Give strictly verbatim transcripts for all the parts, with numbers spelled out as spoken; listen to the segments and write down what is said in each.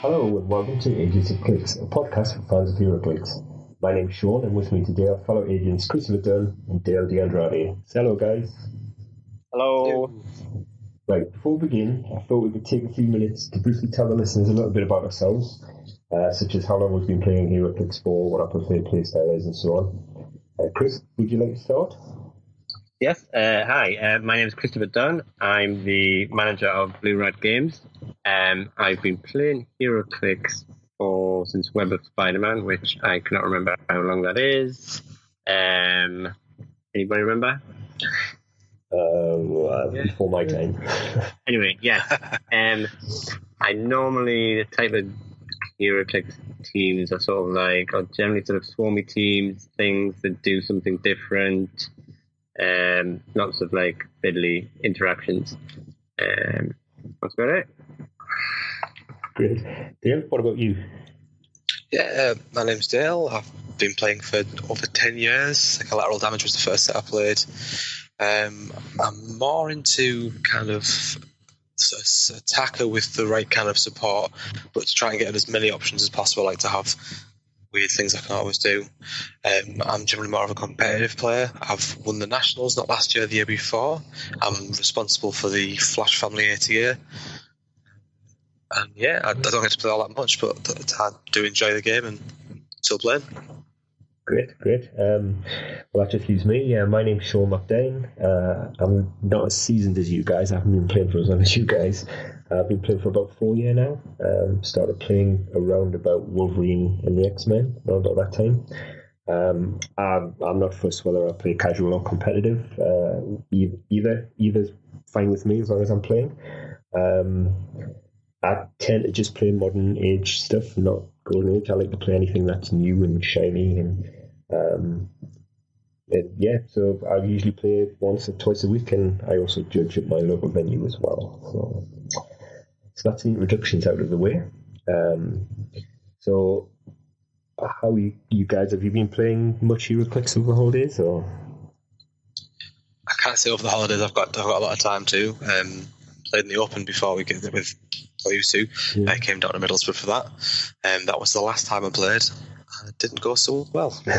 Hello and welcome to Agents Of Clix, a podcast for fans of Heroclix. My name's Sean and with me today are fellow agents Christopher Dunn and Dale D'Andrade. Say hello guys. Hello. Hello. Right, before we begin, I thought we could take a few minutes to briefly tell the listeners a little bit about ourselves, uh, such as how long we've been playing Heroclix for, what our preferred playstyle is and so on. Uh, Chris, would you like to start? Yes, uh, hi, uh, my name is Christopher Dunn. I'm the manager of Blue Red Games. Um, I've been playing Heroclix for since Web of Spider-Man, which I cannot remember how long that is. Um, anybody remember? Um, yeah. Before my time. Anyway, yes. um, I normally, the type of Heroclix teams are sort of like, are generally sort of swarmy teams, things that do something different. Um, lots of like fiddly interactions. Um, that's about it. Great. Dale, what about you? Yeah, uh, my name's Dale. I've been playing for over ten years. Like, Collateral Damage was the first that I played. Um, I'm more into kind of so attacker with the right kind of support, but to try and get as many options as possible, like to have weird things I can always do. Um, I'm generally more of a competitive player. I've won the Nationals, not last year, the year before. I'm responsible for the Flash family eighty year. And yeah, I, I don't get to play all that much, but I do enjoy the game and still playing. Great, great. Um, well, that just leaves me. Yeah, my name's Sean McDain. Uh, I'm not as seasoned as you guys. I haven't been playing for as long as you guys. I've been playing for about four years now. Um, started playing around about Wolverine and the X-Men around about that time. Um, I'm, I'm not fussed whether I play casual or competitive. Uh, either, either's fine with me as long as I'm playing. Um, I tend to just play modern age stuff, not golden age. I like to play anything that's new and shiny and. Um, and yeah, so I usually play once or twice a week, and I also judge at my local venue as well. So, so that's the introductions out of the way. Um, so, how you, you guys, have you been playing much Heroclix over the holidays? Or? I can't say over the holidays. I've got I've got a lot of time too. Um, played in the Open before we get with I used to. Yeah. I came down to Middlesbrough for that, and um, that was the last time I played. It didn't go so well. So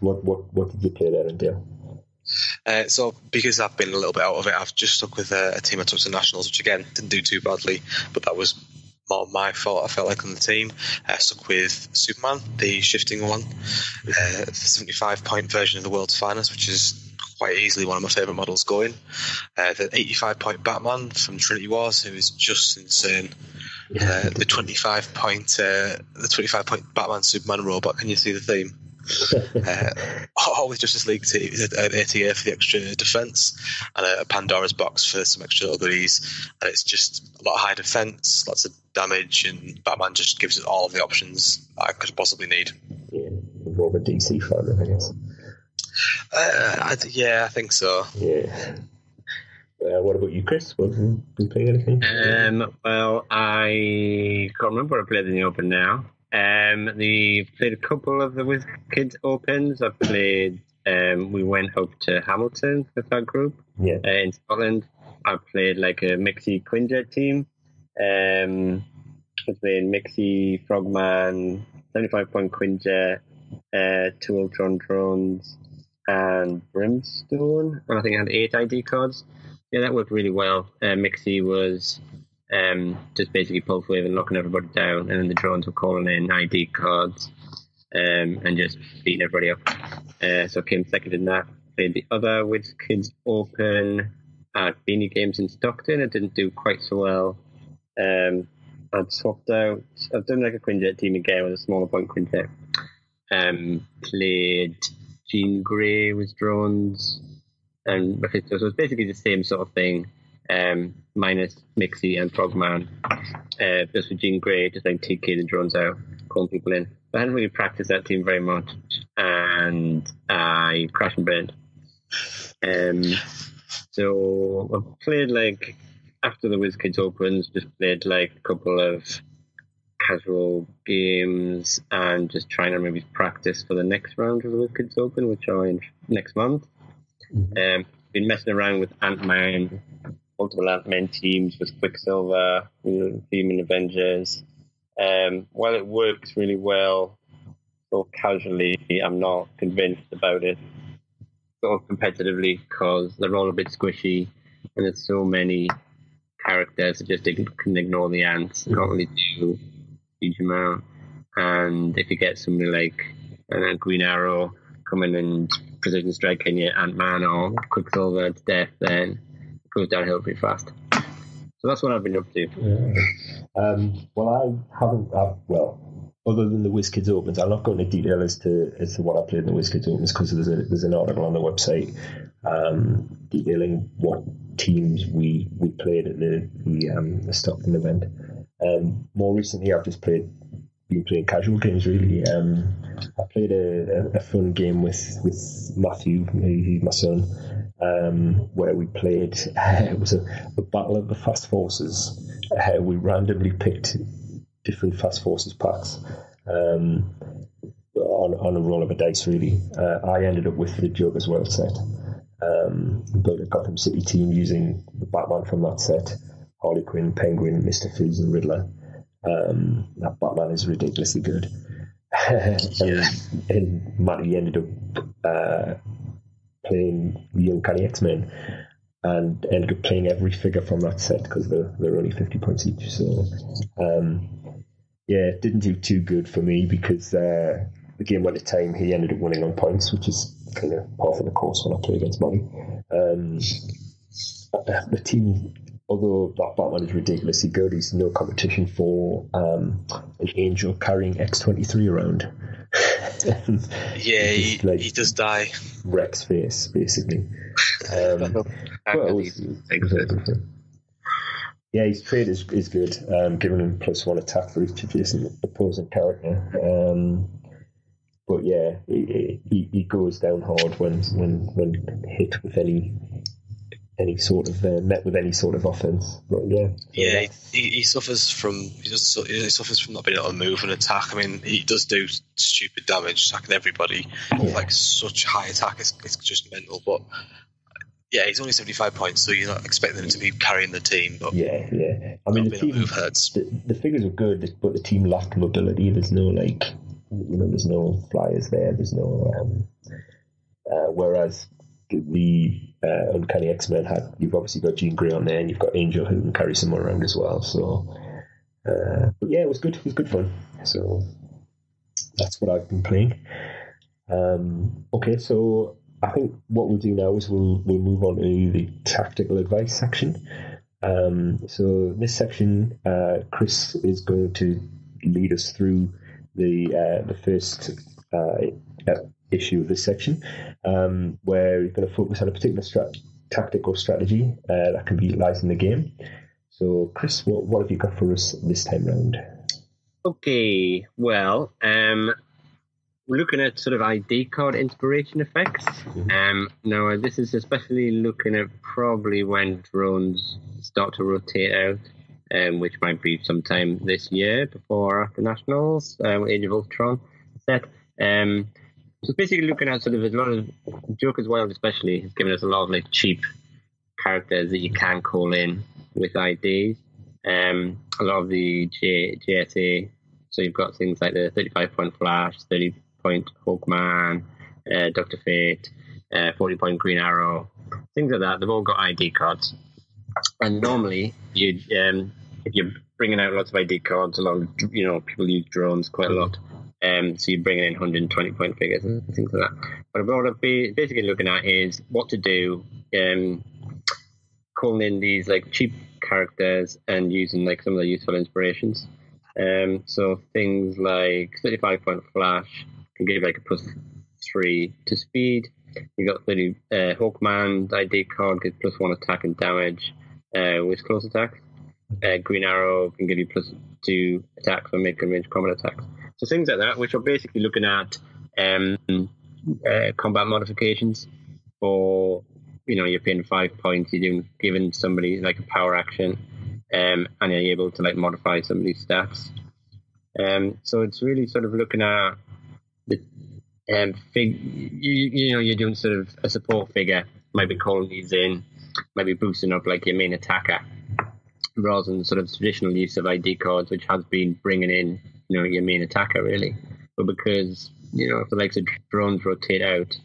what, what what did you play there and do? Uh, so because I've been a little bit out of it, I've just stuck with a, a team I took to Nationals, which again didn't do too badly, but that was more my fault. I felt like on the team, I stuck with Superman, the shifting one, uh, the seventy-five point version of the World's Finest, which is quite easily one of my favourite models going. Uh, the eighty-five point Batman from Trinity Wars, who is just insane. Uh, the twenty-five point, uh, the twenty-five point Batman Superman robot. Can you see the theme? uh, all with Justice League teams, an A T A for the extra defense, and a, a Pandora's box for some extra goodies. And it's just a lot of high defense, lots of damage, and Batman just gives it all of the options I could possibly need. Yeah, more of a D C fan, I guess. Uh, I, yeah, I think so. Yeah. Uh, what about you, Chris? Have you been playing anything? Um, well, I can't remember what I played in the Open now. Um, the played a couple of the Wiz Kids Opens. I played. Um, we went up to Hamilton with our group. Yeah. Uh, in Scotland, I played like a Mixie Quinjet team. Um, I played Mixie Frogman, seventy-five point Quinjet, uh, two Ultron drones, and Brimstone. And I think I had eight I D cards. Yeah, that worked really well. Uh, Mixie was um, just basically pulse waving, knocking everybody down, and then the drones were calling in I D cards um, and just beating everybody up. Uh, so I came second in that. Played the other Wiz Kids Open at Beanie Games in Stockton. It didn't do quite so well. Um, I'd swapped out. I've done like a Quinjet team again with a smaller point Quinjet. Um, played Jean Grey with drones. And so it's basically the same sort of thing, um, minus Mixie and Frogman. Uh, just with Jean Grey, just like T K the drones out, calling people in. But I hadn't really practiced that team very much, and I crashed and burned. Um, so I played like after the Wiz Kids Opens, just played like a couple of casual games and just trying to maybe practice for the next round of the Wiz Kids Open, which are in next month. Um, been messing around with Ant-Man, multiple Ant-Man teams with Quicksilver, Human Avengers, Um, while it works really well, sort of casually, I'm not convinced about it. Sort of competitively, because they're all a bit squishy, and there's so many characters that just can ignore the ants. Can't really do a huge amount. And if you get somebody like a Green Arrow coming and precision striking your Ant-Man or Quicksilver to death, then it goes downhill pretty fast. So that's what I've been up to. Yeah. Um, well, I haven't. I've, well, other than the Wiz Kids Opens, I'll not go into detail as to as to what I played in the Wiz Kids Opens, because there's a, there's an article on the website um, detailing what teams we, we played at the the, um, the Stockton event. Um, more recently, I've just played been playing casual games really. Um, I played a, a, a fun game with with Matthew, my son. Um, where we played, uh, it was a, a battle of the Fast Forces. Uh, we randomly picked different Fast Forces packs um, on, on a roll of a dice, really. Uh, I ended up with the Joker's World set. Um, built a Gotham City team using the Batman from that set, Harley Quinn, Penguin, Mister Freeze and Riddler. Um, that Batman is ridiculously good. and, and Matty ended up... Uh, playing the Uncanny X-Men and ended up playing every figure from that set because they're, they're only fifty points each. So, um, yeah, it didn't do too good for me because uh, the game went to time. He ended up winning on points, which is kind of part of the course when I play against Molly. Um, the team, although that Batman is ridiculously good, he's no competition for um, an Angel carrying X twenty-three around. yeah, he, like he does die. Rex face, basically. Um, well, he's, he's yeah, his trade is is good, um, giving him plus one attack for each adjacent opposing character. Um, but yeah, he, he he goes down hard when when when hit with any any sort of uh, met with any sort of offense. But yeah, yeah, yeah. He, he suffers from he doesn't he suffers from not being able to move and attack. I mean, he does do stupid damage attacking everybody. Yeah. Like such high attack, it's, it's just mental. But yeah, he's only seventy-five points, so you're not expecting him to be carrying the team. But yeah, yeah. I mean, the team move hurts. The, the figures are good, but the team lacked mobility. There's no like, you know, there's no flyers there. There's no. Um, uh, whereas the Uh, Uncanny X-Men had, you've obviously got Jean Grey on there and you've got Angel who can carry someone around as well, so uh, but yeah, it was good, it was good fun. So that's what I've been playing. Um, okay, so I think what we'll do now is we'll, we'll move on to the tactical advice section. Um, so this section, uh, Chris is going to lead us through the uh, the first uh, uh, issue of this section, um, where you're going to focus on a particular strat- tactic or strategy uh, that can be utilized in the game. So, Chris, what, what have you got for us this time round? Okay, well, um, we're looking at sort of I D card inspiration effects. Mm-hmm. Um, now, this is especially looking at probably when drones start to rotate out, um, which might be sometime this year before or after Nationals, uh, Age of Ultron set. Um, So basically looking at sort of a lot of Joker's World especially has given us a lot of like cheap characters that you can call in with I Ds. Um, a lot of the J, G S A, so you've got things like the thirty-five point Flash, thirty point Hawkman, uh, Doctor Fate, uh, forty point Green Arrow, things like that. They've all got I D cards. And normally, you um, if you're bringing out lots of I D cards, a lot of, you know, people use drones quite a lot. Um, so you're bringing in one hundred twenty point figures and things like that. But what I've been basically looking at is what to do, um, calling in these like cheap characters and using like some of the useful inspirations. Um, so things like thirty-five point Flash can give like a plus three to speed. You got thirty uh, Hawkman's I D card gives plus one attack and damage uh, with close attacks. Uh, Green Arrow can give you plus two attacks when making range combat attacks. So things like that, which are basically looking at um, uh, combat modifications for, you know, you're paying five points, you're doing, giving somebody like a power action, um, and you're able to like modify somebody's stats. Um, so it's really sort of looking at the um, fig. You, you know, you're doing sort of a support figure, maybe calling these in, maybe boosting up like your main attacker, rather than sort of traditional use of I D cards, which has been bringing in, you know, your main attacker really. But because, you know, if the likes of drones rotate out,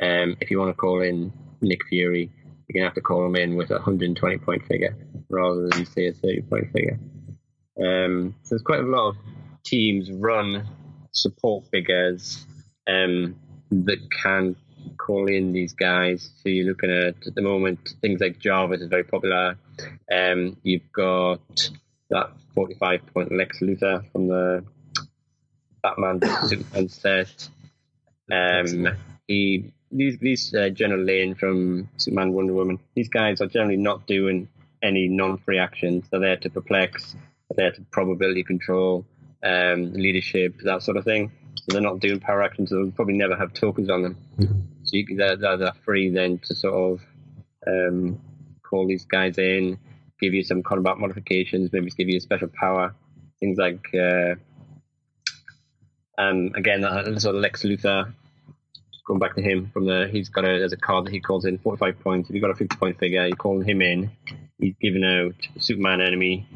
um, if you want to call in Nick Fury, you're gonna have to call him in with a one hundred twenty point figure rather than say a thirty point figure. Um, so there's quite a lot of teams run support figures um, that can call in these guys. So you're looking at, at the moment, things like Jarvis is very popular. Um, you've got that forty-five point Lex Luthor from the Batman Superman set. Um, he these these uh, General Lane from Superman Wonder Woman. These guys are generally not doing any non-free actions. They're there to perplex. They're there to probability control, um, leadership, that sort of thing. So they're not doing power actions. So they'll probably never have tokens on them. So you, they're, they're free then to sort of um, call these guys in, give you some combat modifications, maybe give you a special power, things like. Uh, um, again, that sort of Lex Luthor. Going back to him from the, he's got a, there's a card that he calls in, forty-five points. If you've got a fifty point figure, you're calling him in. He's giving out Superman enemy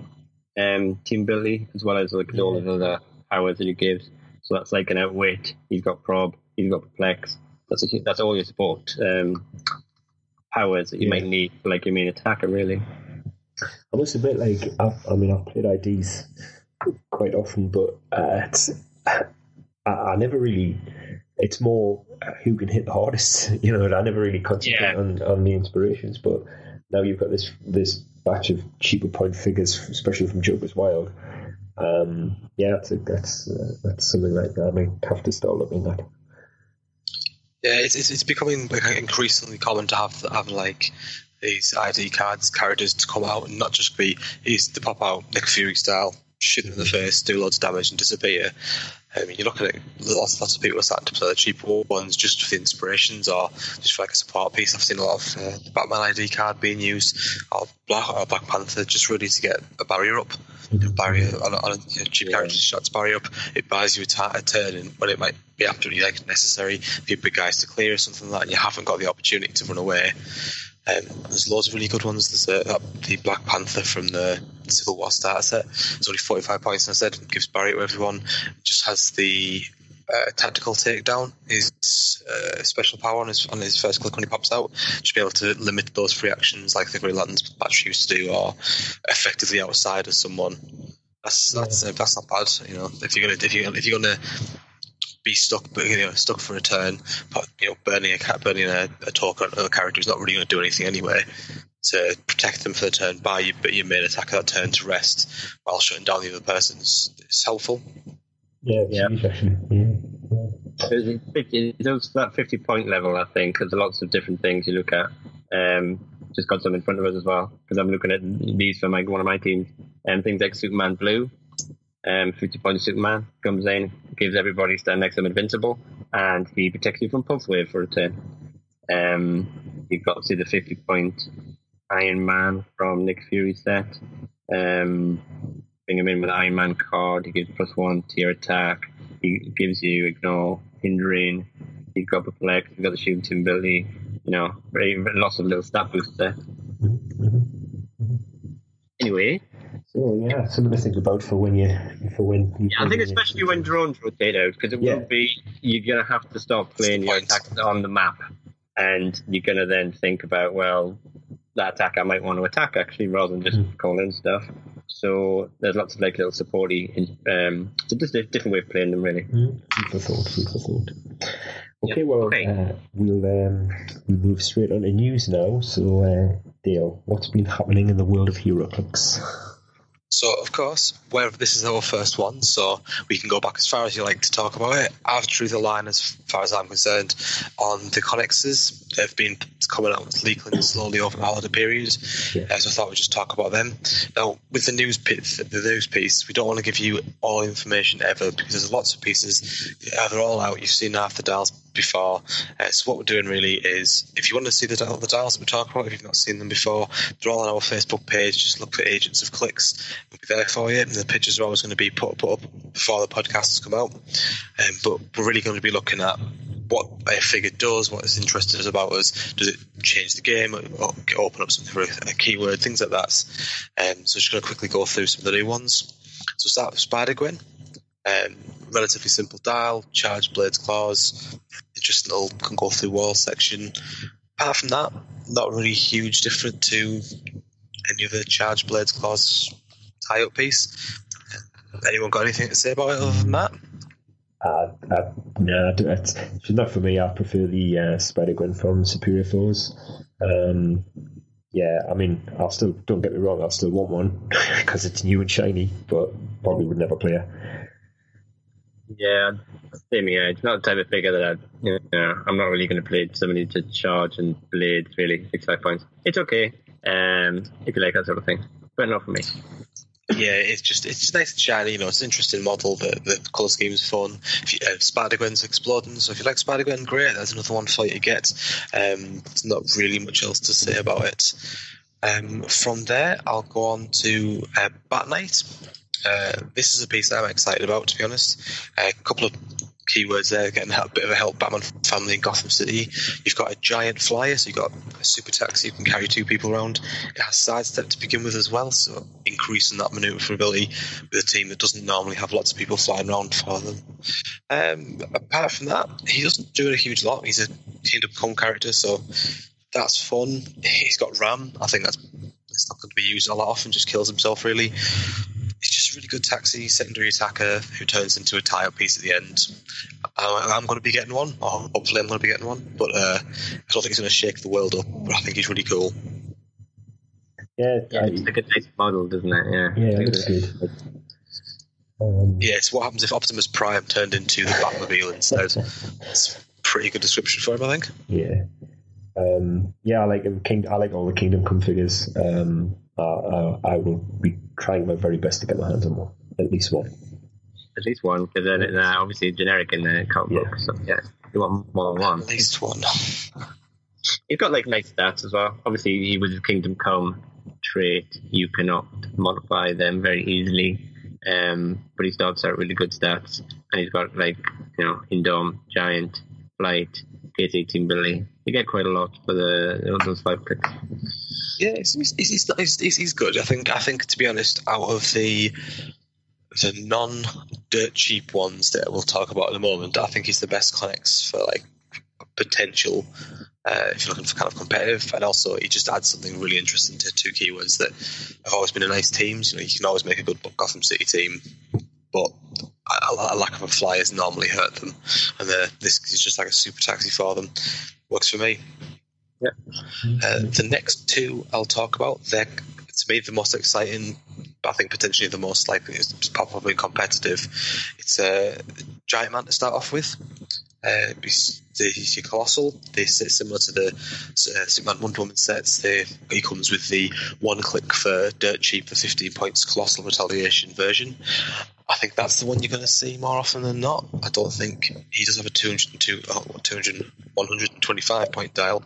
um, team ability, as well as like yeah. all of the other powers that he gives. So that's like an outwit. He's got prob, he's got perplex. That's a, that's all your support um, powers that you yeah. might need for like your main attacker, really. I must admit, like, I've, I mean, I've played I Ds quite often, but uh, it's, I, I never really. It's more who can hit the hardest, you know. And I never really concentrate yeah. on, on the inspirations, but now you've got this this batch of cheaper point figures, especially from Joker's World. Um, yeah, that's a, that's uh, that's something like that I may have to start looking at. Yeah, it's it's, it's becoming increasingly common to have have like these I D cards characters to come out and not just be he's the pop out Nick Fury style. Shoot them in the face, do loads of damage, and disappear. I mean, you look at it, lots, lots of people are starting to play the cheap war ones just for the inspirations or just for like a support piece. I've seen a lot of uh, the Batman I D card being used, or Black, or Black Panther, just really to get a barrier up. A barrier on a, on a you know, cheap yeah. character shots barrier up. It buys you a, t- a turn, and when it might be absolutely like necessary for your big guys to clear or something like that, and you haven't got the opportunity to run away. Um, there's loads of really good ones. There's uh, that, the Black Panther from the Civil War starter set. It's only forty-five points, as I said. Gives barrier to everyone. Just has the uh, tactical takedown. His uh, special power on his on his first click when he pops out. Just be able to limit those free actions like the Green Lantern's batch used to do, or effectively outside of someone. That's that's uh, that's not bad. You know, if you're gonna if you if you're gonna be stuck, you know, stuck for a turn, you know, burning a burning a, a token on a character is not really going to do anything anyway. To protect them for the turn, by your, your main attacker that turn to rest while shutting down the other person is, is helpful. Yeah, yeah. It's also that fifty point level, I think, because there's lots of different things you look at. Um, just got some in front of us as well, because I'm looking at these for my, one of my teams, and um, things like Superman Blue. Um, fifty point Superman comes in, gives everybody stand next to him invincible, and he protects you from pulse wave for a turn. Um, you've got to see the fifty point Iron Man from Nick Fury set. Um, bring him in with an Iron Man card, he gives plus one to your attack, he gives you ignore, hindering, you've got perplex, you've got the shooting ability, you know, lots of little stat boosts there. Anyway. So yeah, something to think about for when you for when. You yeah, I think especially when drones rotate out, because it yeah. will be you're gonna have to start playing your attacks on the map, and you're gonna then think about well, that attack I might want to attack actually rather than just mm-hmm. call in stuff. So there's lots of like little supporty. Um, so just a different way of playing them really. Mm-hmm. For thought, for thought. Okay, yeah. well okay. Uh, we'll um, we move straight on to news now. So uh, Dale, what's been happening in the world of Heroclix? So, of course, where, this is our first one, so we can go back as far as you like to talk about it. I've drew the line, as far as I'm concerned, on the connexes. They've been coming out leaking slowly over the holiday period, yeah. uh, so I thought we'd just talk about them. Now, with the news, the news piece, we don't want to give you all information ever, because there's lots of pieces. Yeah, they're all out. You've seen half the dials before. Uh, so what we're doing really is, if you want to see the, the dials that we're talking about, if you've not seen them before, they're all on our Facebook page. Just look for Agents of Clix. We'll be there for you. And the pictures are always going to be put, put up before the podcasts come out. Um, but we're really going to be looking at what a figure does, what it's interested us about us. Does it change the game or open up something for a keyword, things like that. Um, so just going to quickly go through some of the new ones. So start with Spider-Gwen. Um, relatively simple dial, charge, blades, claws, just little can go through wall section. Apart from that, not really huge different to any other charge, blades, claws tie-up piece. Anyone got anything to say about it other than that? Uh, uh, no, it's not for me. I prefer the uh, Spider-Gwen from Superior Foes. Um, yeah, I mean, I'll still, don't get me wrong, I'll still want one because it's new and shiny, but probably would never play her. Yeah, same here. It's not the type of figure that I'd, you know, I'm not really going to play somebody to charge and blades, really, six life points. It's okay, um, if you like that sort of thing, but not for me. Yeah, it's just it's just nice and shiny, you know, it's an interesting model, the, the colour scheme's fun. If you, uh, Spider-Gwen's exploding, so if you like Spider-Gwen, great, there's another one for you to get. Um, there's not really much else to say about it. Um, from there, I'll go on to uh, Bat Knight. Uh, this is a piece that I'm excited about, to be honest. A uh, couple of keywords there, getting a bit of a help, Batman family in Gotham City. You've got a giant flyer, so you've got a super taxi, you can carry two people around. It has sidestep to begin with as well, so increasing that maneuverability with a team that doesn't normally have lots of people flying around for them. Um, apart from that, he doesn't do a huge lot. He's a teamed-up character, so that's fun. He's got RAM. I think that's it's not going to be used a lot often, just kills himself, really. It's just a really good taxi, secondary attacker who turns into a tie-up piece at the end. I'm going to be getting one, or hopefully I'm going to be getting one, but uh, I don't think he's going to shake the world up, but I think he's really cool. Yeah, yeah, it's like a nice model, doesn't it? Yeah, yeah, it looks good. Um, yeah, it's what happens if Optimus Prime turned into the Batmobile instead. It's a pretty good description for him, I think. Yeah. Um, yeah, I like him. King, I like all the Kingdom Come figures. Um, I, I, I will be trying my very best to get my hands on one, at least one. At least one, because they're, they're obviously generic in the account book. Yeah. So yeah, you want more than one. At least one. He's got like nice stats as well. Obviously, he was a Kingdom Come trait. You cannot modify them very easily. Um, but he starts out really good stats, and he's got like you know, Indom, Giant, Blight, K eighteen Billy. You get quite a lot for the those five picks. Yeah, it's, it's, it's, it's, it's, it's good. I think. I think to be honest, out of the the non dirt cheap ones that we'll talk about at the moment, I think he's the best Clix for like potential. Uh, if you're looking for kind of competitive, and also he just adds something really interesting to two keywords that have always been a nice team. You know, you can always make a good Gotham City team, but a lack of a flyer has normally hurt them, and this is just like a super taxi for them. Works for me. Yeah. Uh, the next two I'll talk about, they're to me the most exciting, I think potentially the most likely, it's probably competitive. It's a giant man to start off with. Uh, he's, he's your colossal. They sit similar to the uh, Superman Wonder Woman sets. They, he comes with the one click for dirt cheap, the fifteen points colossal retaliation version. I think that's the one you're going to see more often than not. I don't think he does have a two hundred two, oh, two hundred, one hundred twenty-five point dial.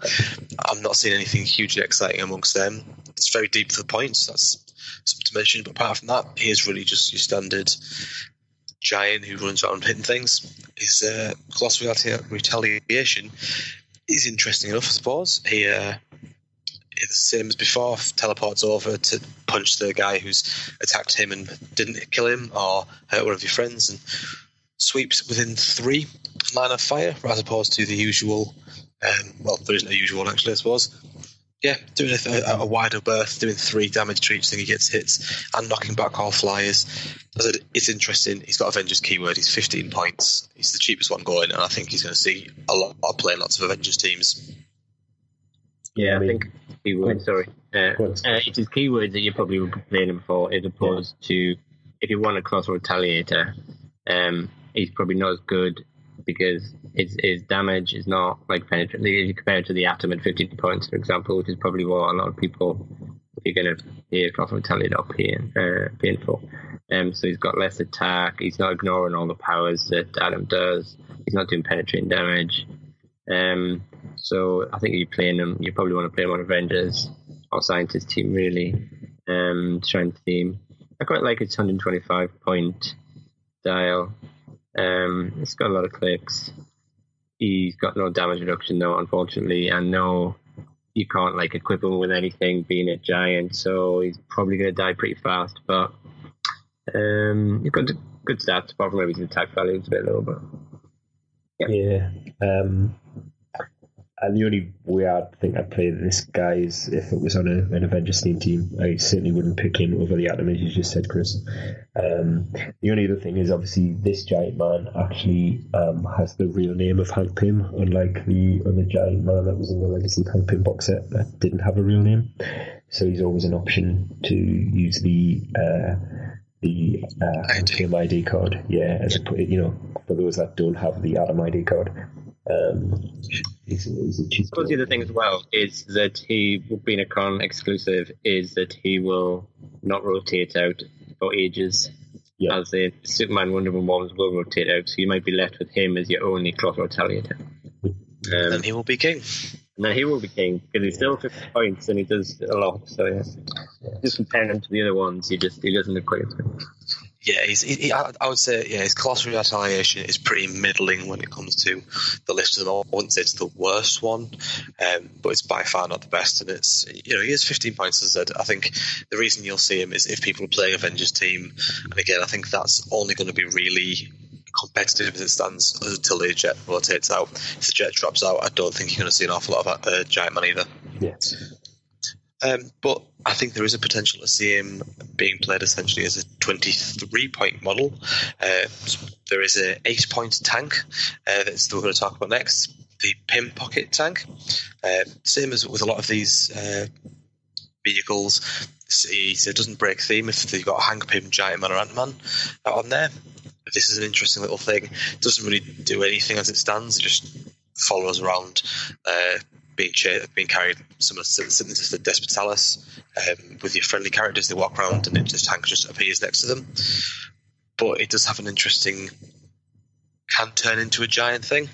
I'm not seeing anything hugely exciting amongst them. It's very deep for the points. That's something to mention. But apart from that, he is really just your standard giant who runs around hitting things. His uh, colossal retaliation is interesting enough, I suppose. He, uh, the same as before, teleports over to punch the guy who's attacked him and didn't kill him or hurt one of your friends, and sweeps within three line of fire as opposed to the usual. Um, well, there isn't a usual one actually, I suppose. Yeah, doing a, a, a wider berth, doing three damage to each thing he gets hits, and knocking back all flyers. As I said, it's interesting. He's got Avengers keyword. He's fifteen points. He's the cheapest one going, and I think he's going to see a lot. I'll play lots of Avengers teams. Yeah, I think keyword. Sorry, uh, uh, it's his keyword that you probably would be playing him for, as opposed yeah. to if you want a colossal retaliator. Um, he's probably not as good, because his, his damage is not like penetrating compared to the Atom at fifteen points, for example, which is probably what a lot of people, if you're going to be a colossal retaliator, are paying, uh, paying for. Um, so he's got less attack. He's not ignoring all the powers that Adam does. He's not doing penetrating damage. Um, so I think you're playing him. You probably want to play him on Avengers or Scientist team, really. Um, trying to theme. I quite like his one hundred twenty-five point dial. Um, it's got a lot of clicks. he's got no damage reduction though, unfortunately, and no, you can't like equip him with anything being a giant, so he's probably going to die pretty fast. But um, you've got good stats, apart from maybe the attack value is a bit low. But yeah, yeah. Um, and the only way I'd think I'd play this guy is if it was on a, an Avengers theme team. I certainly wouldn't pick him over the Atom, as you just said, Chris. Um, the only other thing is, obviously, this giant man actually um, has the real name of Hank Pym, unlike the other giant man that was in the Legacy Hank Pym box set that didn't have a real name. So he's always an option to use the uh, the uh, Hank Pym I D card. Yeah, as a, you know, for those that don't have the Atom I D card. Um, he's, he's a cheap the other thing as well is that he, being a con exclusive, is that he will not rotate out for ages. Yeah. As the Superman Wonder Woman ones will rotate out, so you might be left with him as your only cross retaliator. Um, and he will be king. No, he will be king because he's still fifty points and he does a lot. So yeah, yeah. Just comparing him to the other ones, he just he doesn't equate. Yeah, he's, he, he, I would say yeah, his Colossal Retaliation is pretty middling when it comes to the list of them all. I wouldn't say it's the worst one, um, but it's by far not the best. And it's, you know, he has fifteen points, as I said. I think the reason you'll see him is if people are playing Avengers team. And again, I think that's only going to be really competitive as it stands until the jet rotates out. If the jet drops out, I don't think you're going to see an awful lot of uh, Giant Man either. Yeah. Um, but I think there is a potential to see him being played essentially as a twenty-three point model. Uh, there is an eight point tank uh, that we're going to talk about next, the Pym Pocket tank. Uh, same as with a lot of these uh, vehicles, see, so it doesn't break theme if they've got Hank Pym, Giant Man or Ant-Man on there. This is an interesting little thing. It doesn't really do anything as it stands, it just follows around uh being chased, being carried, similar to the Desperalis, um, with your friendly characters. They walk around and it just Hank just appears next to them. But it does have an interesting, can turn into a giant thing.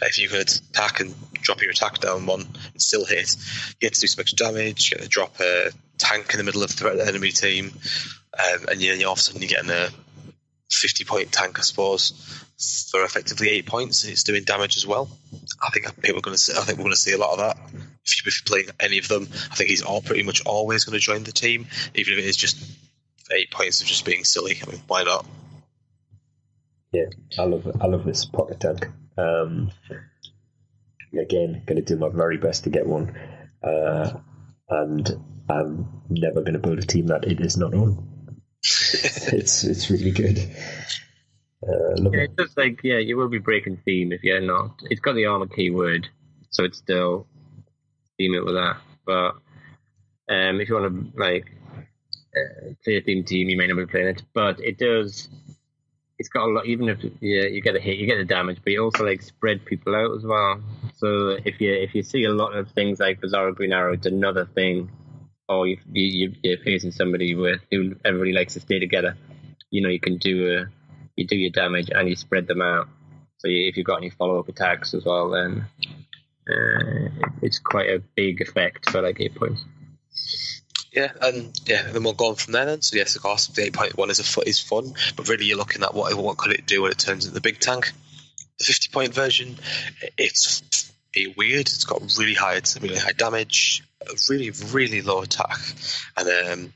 Uh, if you could attack and drop your attack down one, it still hits. You get to do some extra damage, you get to drop a tank in the middle of the enemy team, um, and then all of a sudden you're getting a fifty point tank, I suppose, for effectively eight points, and it's doing damage as well. I think people are going to. See, I think we're going to see a lot of that. If you're playing any of them, I think he's all pretty much always going to join the team, even if it is just eight points of just being silly. I mean, why not? Yeah, I love. I love this pocket tank. Um, again, going to do my very best to get one, uh, and I'm never going to build a team that it is not on. it's it's really good. Uh, yeah, it's just like yeah, you will be breaking theme if you're not. It's got the armor keyword, so it's still theme it with that. But um, if you want to like uh, play a theme team, you may not be playing it. But it does. It's got a lot. Even if yeah, you get a hit, you get the damage, but you also like spread people out as well. So if you if you see a lot of things like Bizarro Green Arrow, it's another thing. Or you, you, you're facing somebody with who everybody likes to stay together. You know, you can do a, you do your damage and you spread them out. So you, if you've got any follow-up attacks as well, then uh, it's quite a big effect for like eight points. Yeah, and yeah, then we'll go on from there then. So yes, of course, the eight point one is a is fun, but really you're looking at what what could it do when it turns into the big tank. The fifty point version, it's It's weird. It's got really high, really high damage, really, really low attack, and um,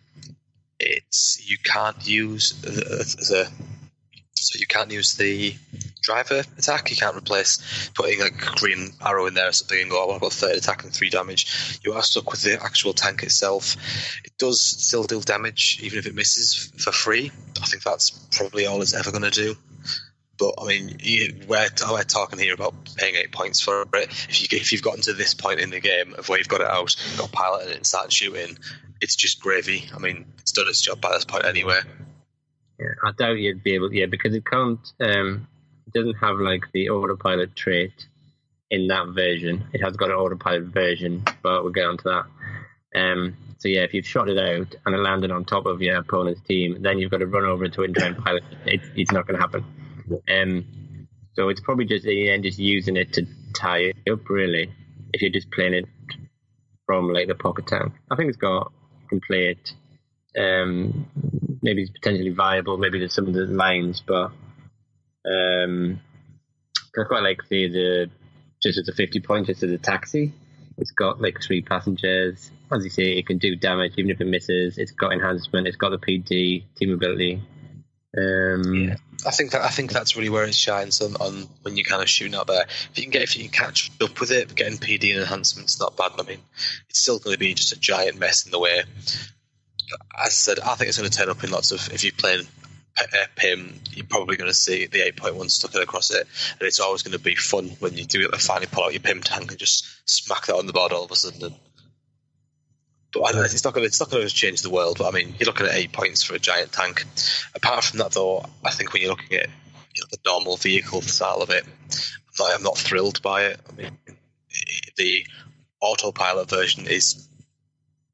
it's you can't use the, the so you can't use the driver attack. You can't replace putting like a green arrow in there or something and go, oh, well, I've got third attack and three damage. You are stuck with the actual tank itself. It does still deal damage even if it misses for free. I think that's probably all it's ever going to do. But I mean, you, we're, we're talking here about paying eight points for it. If, you, if you've gotten to this point in the game of where you've got it out, got piloted and started shooting, it's just gravy. I mean, it's done its job by this point anyway. Yeah, I doubt you'd be able, yeah, because it can't. Um, it doesn't have like the autopilot trait in that version. It has got an autopilot version, but we'll get onto that. Um, so yeah, if you've shot it out and it landed on top of your opponent's team, then you've got to run over to it and try and pilot it. It's, it's not going to happen. Um, so it's probably just in the end just using it to tie it up really. If you're just playing it from like the pocket tank, I think it's got you can play it. Um, maybe it's potentially viable. Maybe there's some of the lines, but um, I quite like the the just as a fifty point, just as a taxi. It's got like three passengers. As you say, it can do damage even if it misses. It's got enhancement. It's got the P D, team ability. Um, yeah, I think that I think that's really where it shines on, on when you're kind of shooting out there. If you can get if you can catch up with it, but getting P D and enhancement's not bad. I mean, it's still going to be just a giant mess in the way. As I said, I think it's going to turn up in lots of. If you're playing P I M, you're probably going to see the eight point one stuck across it, and it's always going to be fun when you do it. They finally pull out your P I M tank and just smack that on the board all of a sudden. And, but I don't know, it's not going to, it's not going to change the world. But I mean, you're looking at eight points for a giant tank. Apart from that, though, I think when you're looking at you know, the normal vehicle style of it, I'm not, I'm not thrilled by it. I mean, the autopilot version is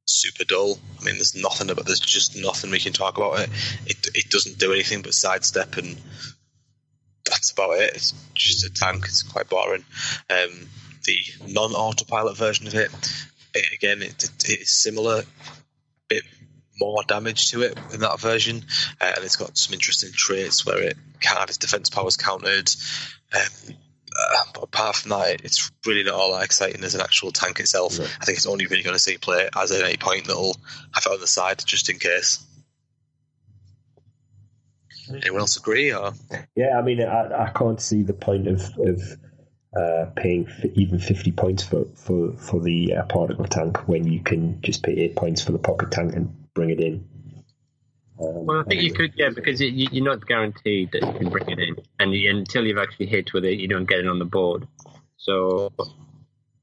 super dull. I mean, there's nothing about. There's just nothing we can talk about it. It it doesn't do anything but sidestep, and that's about it. It's just a tank. It's quite boring. Um, the non-autopilot version of it. It, again, it, it, it's similar, a bit more damage to it in that version, uh, and it's got some interesting traits where it can't have its defense powers countered. Um, uh, but apart from that, it, it's really not all that exciting as an actual tank itself. Yeah. I think it's only really going to see play as an eight point that'll have it on the side just in case. Anyone else agree? Or? Yeah, I mean, I, I can't see the point of. of... Uh, paying f- even fifty points for for for the uh, particle tank when you can just pay eight points for the pocket tank and bring it in. Um, well, I think you could, yeah, because it, you, you're not guaranteed that you can bring it in, and you, until you've actually hit with it, you don't get it on the board. So,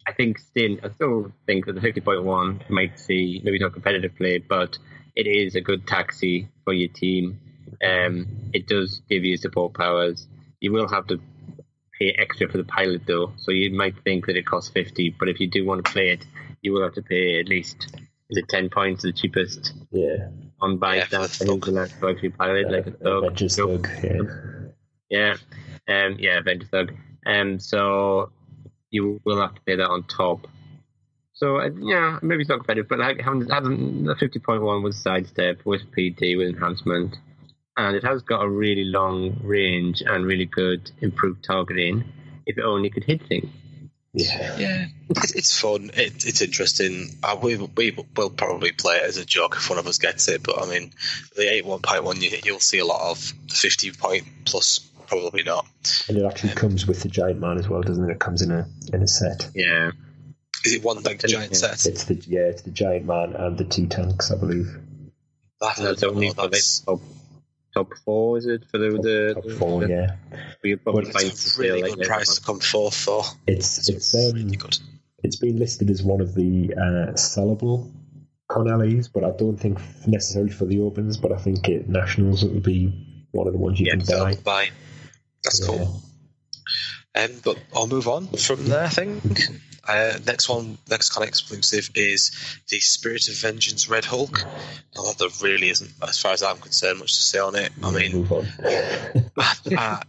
I think still, I still think that the fifty point one might see maybe not competitive play, but it is a good taxi for your team. Um, it does give you support powers. You will have to pay extra for the pilot though, so you might think that it costs fifty, but if you do want to play it, you will have to pay at least is it ten points, the cheapest. Yeah. On buy yeah, that for actually pilot uh, like a thug. thug yeah. yeah. Um yeah, Avenger Thug. Um so you will have to pay that on top. So uh, yeah, maybe it's not competitive, but like having, having the fifty point one was sidestep with P D with enhancement. And it has got a really long range and really good improved targeting if it only could hit things. Yeah, yeah. It's, it's fun. It, it's interesting. Uh, we, we will probably play it as a joke if one of us gets it. But, I mean, the eight one point one, you, you'll see a lot of the fifty point plus, probably not. And it actually comes with the giant man as well, doesn't it? It comes in a in a set. Yeah. Is it one like, giant yeah. set? It's the, yeah, it's the giant man and the two tanks, I believe. That's, that's only for this. Top four, is it? For the top, the, top four, the, yeah. We probably well, find it's a really good like price to come forth for. It's it's, it's um, really good. It's been listed as one of the uh, sellable Connellies, but I don't think necessarily for the opens. But I think at nationals it would be one of the ones you yeah, can buy. buy. That's yeah. cool. Um, but I'll move on from there. I think uh, next one, next con exclusive is the Spirit of Vengeance Red Hulk. Oh, there really isn't, as far as I'm concerned, much to say on it. I mean, uh,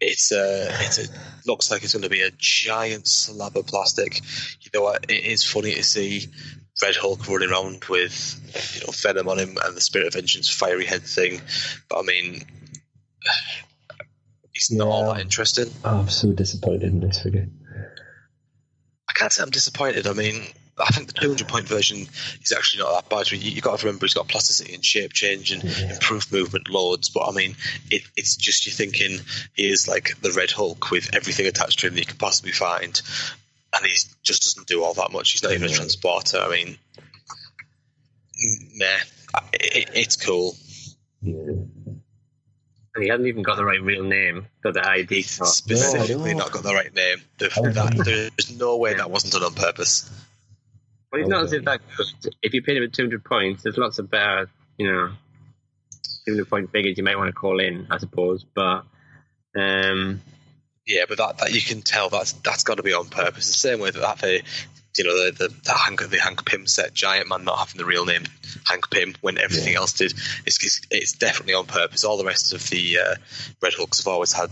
it's a it a, looks like it's going to be a giant slab of plastic. You know what? It is funny to see Red Hulk running around with you know venom on him and the Spirit of Vengeance fiery head thing. But I mean. It's not yeah. all that interesting. Oh, I'm so disappointed in this figure. I can't say I'm disappointed. I mean, I think the two hundred point version is actually not that bad. I mean, you've got to remember he's got plasticity and shape change and yeah. improved movement loads. But, I mean, it, it's just you're thinking he is like the Red Hulk with everything attached to him that you could possibly find. And he just doesn't do all that much. He's not even yeah. a transporter. I mean, meh. It, it, it's cool. Yeah. And he hasn't even got the right real name for the I D card. Specifically, no, not got the right name. There's no way that wasn't done on purpose. Well, he's not as if that good. If you paid him at two hundred points, there's lots of better, you know, two hundred point figures you might want to call in, I suppose. But, um, yeah, but that, that you can tell that's that's got to be on purpose. The same way that that they. You know, the, the, the, Hank, the Hank Pym set, Giant Man not having the real name Hank Pym when everything yeah. else did. It's, it's, it's definitely on purpose. All the rest of the uh, Red Hulks have always had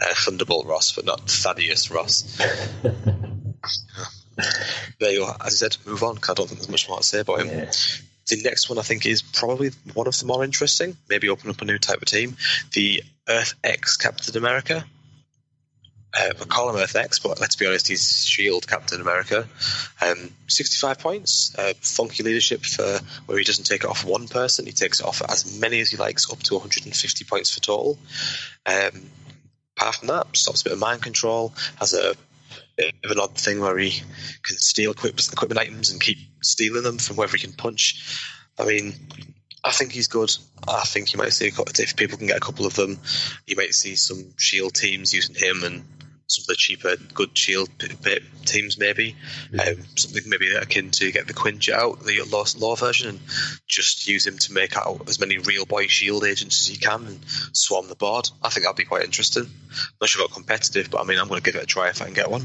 uh, Thunderbolt Ross, but not Thaddeus Ross. There you are. As I said, move on, because I don't think there's much more to say about him. Yeah. The next one, I think, is probably one of the more interesting. Maybe open up a new type of team. The Earth X Captain America. Uh, McCollum Earth X, but let's be honest, he's Shield Captain America. Um, sixty-five points, uh, funky leadership for where he doesn't take it off one person, he takes it off as many as he likes, up to one hundred fifty points for total. Um, apart from that, stops a bit of mind control, has a bit of an odd thing where he can steal equipment, equipment items and keep stealing them from wherever he can punch. I mean, I think he's good. I think you might see, if people can get a couple of them, you might see some Shield teams using him and some of the cheaper, good Shield p- p- teams, maybe. Yeah. Um, something maybe akin to get the Quinjet out, the Lost Law version, and just use him to make out as many real boy Shield agents as you can and swarm the board. I think that'd be quite interesting. I'm not sure about competitive, but I mean, I'm going to give it a try if I can get one.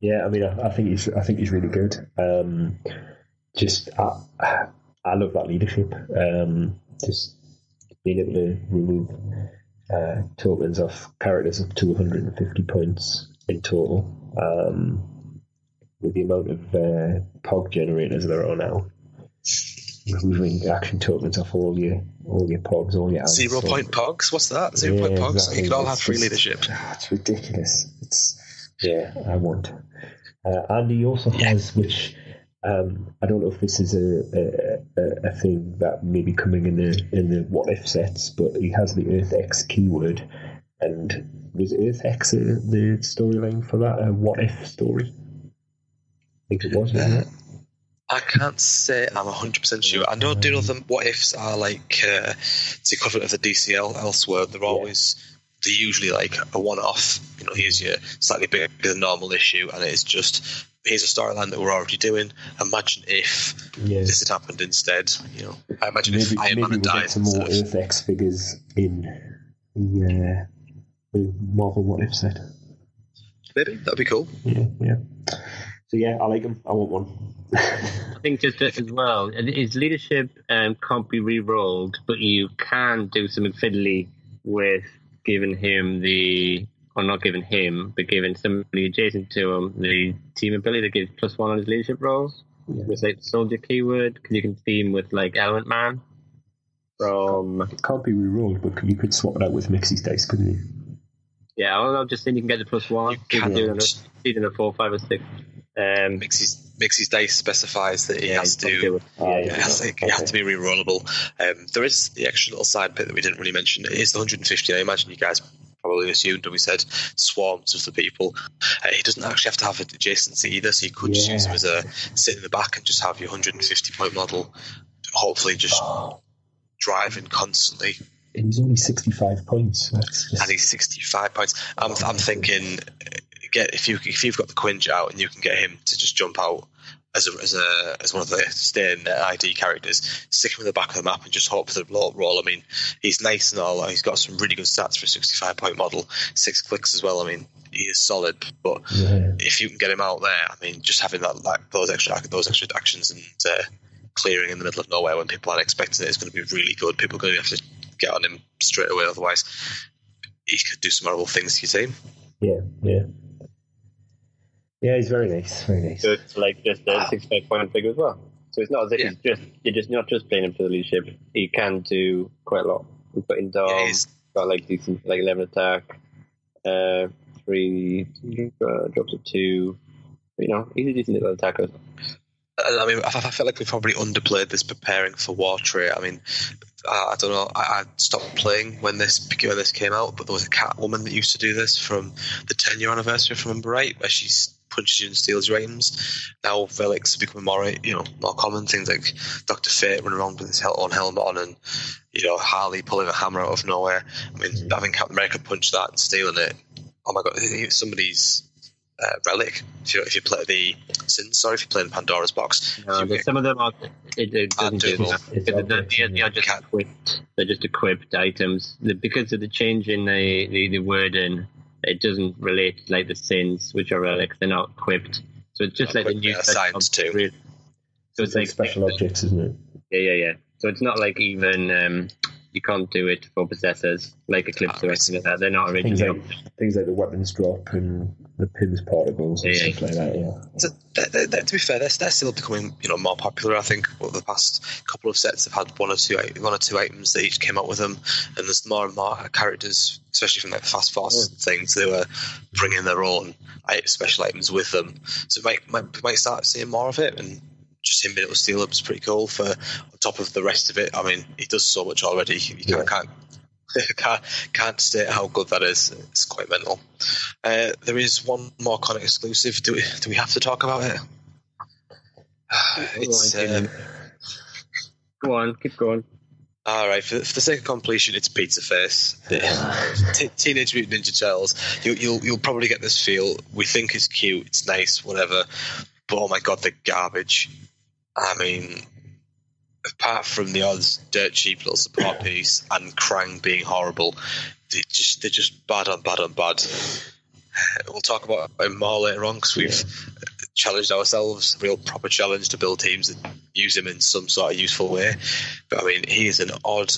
Yeah, I mean, I, I think he's, I think he's really good. Um, just, I, I love that leadership. Um, just being able to remove Uh, tokens off characters up to one hundred fifty points in total, um, with the amount of uh, P O G generators there are now, removing action tokens off all your all your P O Gs, all your zero ads, point so. P O Gs. What's that? Zero yeah, point P O Gs. Exactly. You can all it's, have free leadership. It's ridiculous. It's yeah, I want. Uh, and he also yeah. has, which um, I don't know if this is a, a a thing that may be coming in the in the what if sets, but he has the Earth X keyword, and was Earth X a, the storyline for that? A what if story? I think it was. Wasn't uh, it? I can't say I'm one hundred percent sure. I know do know them. What ifs are like uh, it's the equivalent of the D C L elsewhere. They're always. Yeah. They're usually like a one-off, you know, here's your slightly bigger than normal issue, and it's just, here's a storyline that we're already doing. Imagine if yes. this had happened instead, you know. I imagine maybe, if Iron Man had died. Maybe we'll get some more Earth X figures in the uh, Marvel What If set. Maybe, that'd be cool. Yeah, yeah. So yeah, I like him. I want one. I think just as well, his leadership um, can't be re-rolled, but you can do something fiddly with giving him the, or not giving him, but giving somebody adjacent to him the team ability that gives plus one on his leadership rolls. Yeah. With like soldier keyword, because you can team with like Element Man. From it can't be rerolled, but you could swap it out with Mixie's dice, couldn't you? Yeah, I'm just saying you can get the plus one. You can do another season of four, five, or six. Um, Mixie's, Mixie's dice specifies that he yeah, has to do, oh, yeah, has to, okay. has to be rerollable. Um, there is the extra little side bit that we didn't really mention. It is the one hundred fifty. I imagine you guys probably assumed when we said swarms of the people. Uh, he doesn't actually have to have an adjacency either, so you could yeah. just use him as a sit in the back and just have your one hundred fifty point model. Hopefully, just oh. driving constantly. And he's only sixty-five points. That's just... And he's sixty-five points. I'm, oh, I'm thinking. Get, if you if you've got the Quinjet out and you can get him to just jump out as a, as a as one of the staying I D characters, stick him in the back of the map and just hope for the roll. I mean, he's nice and all. He's got some really good stats for a sixty-five point model, six clicks as well. I mean, he is solid. But yeah. if you can get him out there, I mean, just having that like those extra those extra actions and uh, clearing in the middle of nowhere when people aren't expecting it is going to be really good. People are going to have to get on him straight away, otherwise he could do some horrible things to your team. Yeah, yeah. Yeah, he's very nice, very nice. So it's like just a six-pack point figure as well. So it's not as if yeah. he's just you're just not just playing him for the leadership. He can do quite a lot. He's got indoor, yeah, he's got like decent like eleven attack, uh, three uh, drops of two. But, you know, he's a decent little attacker. I mean, I, I feel like we probably underplayed this preparing for War Trade. I mean, I, I don't know. I, I stopped playing when this when this came out, but there was a Catwoman that used to do this from the ten-year anniversary, if I remember right, where she's punches you and steals your items. Now Velix are becoming more, you know, more common. Things like Doctor Fate running around with his hel- own helmet on, and you know Harley pulling a hammer out of nowhere. I mean, having Captain America punch that and stealing it. Oh my god, somebody's uh, relic. If you, if you play the since, sorry, if you play in Pandora's box, no, but some of them are it, it doesn't do that. They're, they're just Cat- equipped. They're just equipped items because of the change in the the, the wording. It doesn't relate like the sins, which are relics. They're not equipped, so it's just not like the new science too. Real. So it's, it's like special objects, isn't it? Yeah, yeah, yeah. So it's not like even um, you can't do it for possessors, like Eclipse oh, or anything like that. They're not original things like, things like the weapons drop and the pins particles and yeah, stuff yeah. like that. Yeah. So, they're, they're, to be fair, they're, they're still becoming, you know, more popular. I think over the past couple of sets, they've had one or two one or two items that each came out with them, and there's more and more characters, especially from like the Fast Force yeah. things, they were bringing their own special items with them. So we might, might, might start seeing more of it, and just him being able to steal up is pretty cool. For on top of the rest of it, I mean, he does so much already. You yeah. can't. can't Can't, can't state how good that is. It's quite mental. Uh, there is one more Con exclusive. Do we do we have to talk about it? It's, um, Go on, keep going. All right, for, for the sake of completion, it's Pizza Face, T- Teenage Mutant Ninja Turtles. You, you'll you'll probably get this feel. We think it's cute, it's nice, whatever. But oh my god, the garbage. I mean, apart from the odds, dirt cheap little support piece and Krang being horrible, they just, they're just bad on bad on bad. We'll talk about it more later on because we've yeah. challenged ourselves, a real proper challenge to build teams that use him in some sort of useful way. But I mean, he is an odd,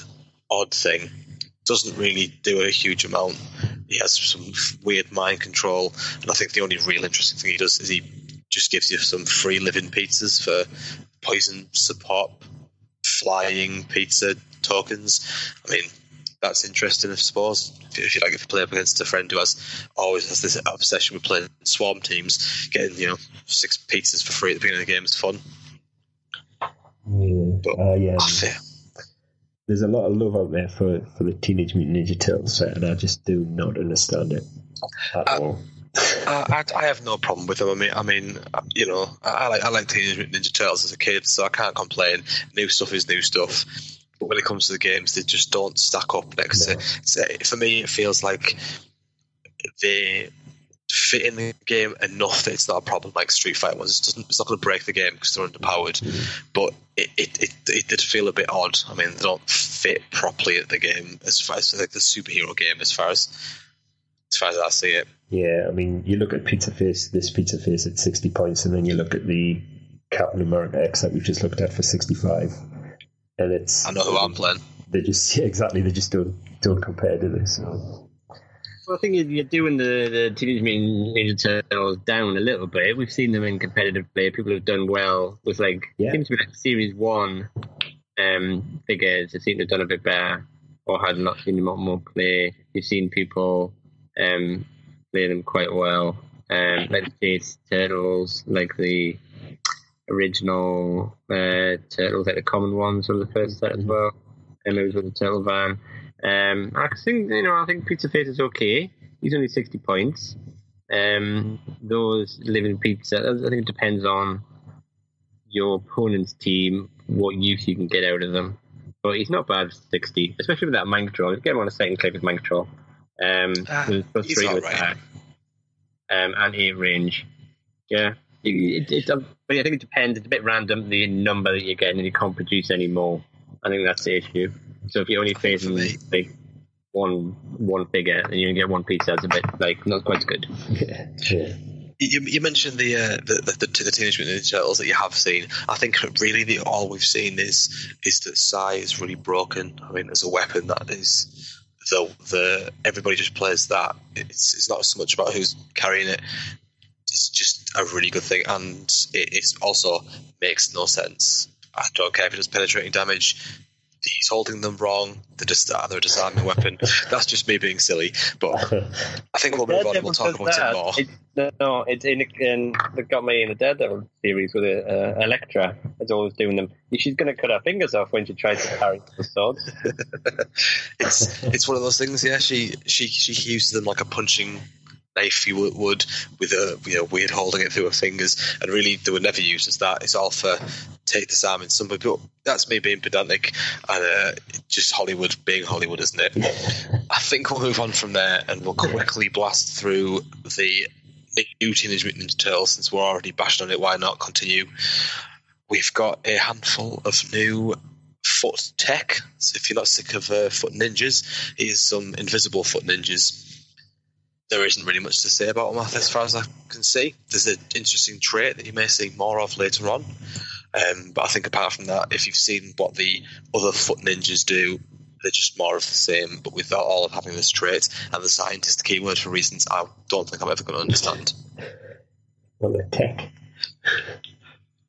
odd thing. Doesn't really do a huge amount. He has some weird mind control. And I think the only real interesting thing he does is he just gives you some free living pizzas for poison support flying pizza tokens. I mean, that's interesting, I suppose. If you like, if you play up against a friend who has always has this obsession with playing swarm teams, getting, you know, six pizzas for free at the beginning of the game is fun. Yeah, but uh, yeah. I feel there's a lot of love out there for, for the Teenage Mutant Ninja Turtles set, and I just do not understand it at um, all. I, I have no problem with them. I mean, I mean, you know, I like I like Teenage Mutant Ninja Turtles as a kid, so I can't complain. New stuff is new stuff, but when it comes to the games, they just don't stack up next no. to. So for me, it feels like they fit in the game enough that it's not a problem. Like Street Fighter ones, it doesn't, it's not going to break the game because they're underpowered. Mm-hmm. But it, it, it, it did feel a bit odd. I mean, they don't fit properly at the game as far as like the superhero game, as far as as far as I see it. Yeah, I mean, you look at Pizza Face, this Pizza Face at sixty points, and then you look at the Captain America X that we've just looked at for sixty-five, and it's I know who I'm playing. They just yeah, exactly. They just don't don't compare to this. So. Well, I think you're doing the, the Teenage Mutant Ninja Turtles down a little bit. We've seen them in competitive play. People have done well with like yeah. it seems to be like Series One um, figures. I think they've done a bit better, or had not seen them on more play. You've seen people. Um, play them quite well. Um, like the Turtles, like the original uh, Turtles, like the common ones from the first set as well. And it was with the Turtle Van. Um, I think you know, I think Pizza Face is okay. He's only sixty points. Um, those living pizza, I think it depends on your opponent's team, what use you can get out of them. But he's not bad for sixty, especially with that mind control. Get him on a second clip with mind control. Um, ah, plus three with right. um, and eight range. Yeah, it, it, it's. Um, but I think it depends. It's a bit random the number that you're getting, and you can't produce any more. I think that's the issue. So if you're only facing like one one figure and you get one pizza, that's a bit like not quite as good. Yeah, sure. You, you mentioned the, uh, the, the, the the Teenage Mutant Ninja Turtles that you have seen. I think really the, all we've seen is is that Psy is really broken. I mean, as a weapon that is. The, the everybody just plays that. It's it's not so much about who's carrying it. It's just a really good thing, and it it's also makes no sense. I don't care if it does penetrating damage. He's holding them wrong. They're just they're a disarming weapon. That's just me being silly. But I think we'll move on. We'll talk about that. it more. It, no, no, it's in, in they've got me in the Daredevil series with uh, Elektra. It's always doing them. She's going to cut her fingers off when she tries to carry the sword. it's it's one of those things. Yeah, she she she uses them like a punching knife you would with a you know, weird holding it through her fingers, and really they were never used as that. It's all for take disarming somebody, but that's me being pedantic and uh, just Hollywood being Hollywood, isn't it? I think we'll move on from there and we'll quickly blast through the new Teenage Mutant Ninja Turtles since we're already bashed on it. Why not continue? We've got a handful of new foot tech, so if you're not sick of uh, foot ninjas, here's some invisible foot ninjas. There isn't really much to say about them as far as I can see. There's an interesting trait that you may see more of later on. Um, but I think apart from that, if you've seen what the other foot ninjas do, they're just more of the same, but without all of having this trait and the scientist keyword for reasons I don't think I'm ever going to understand. Well, the tech.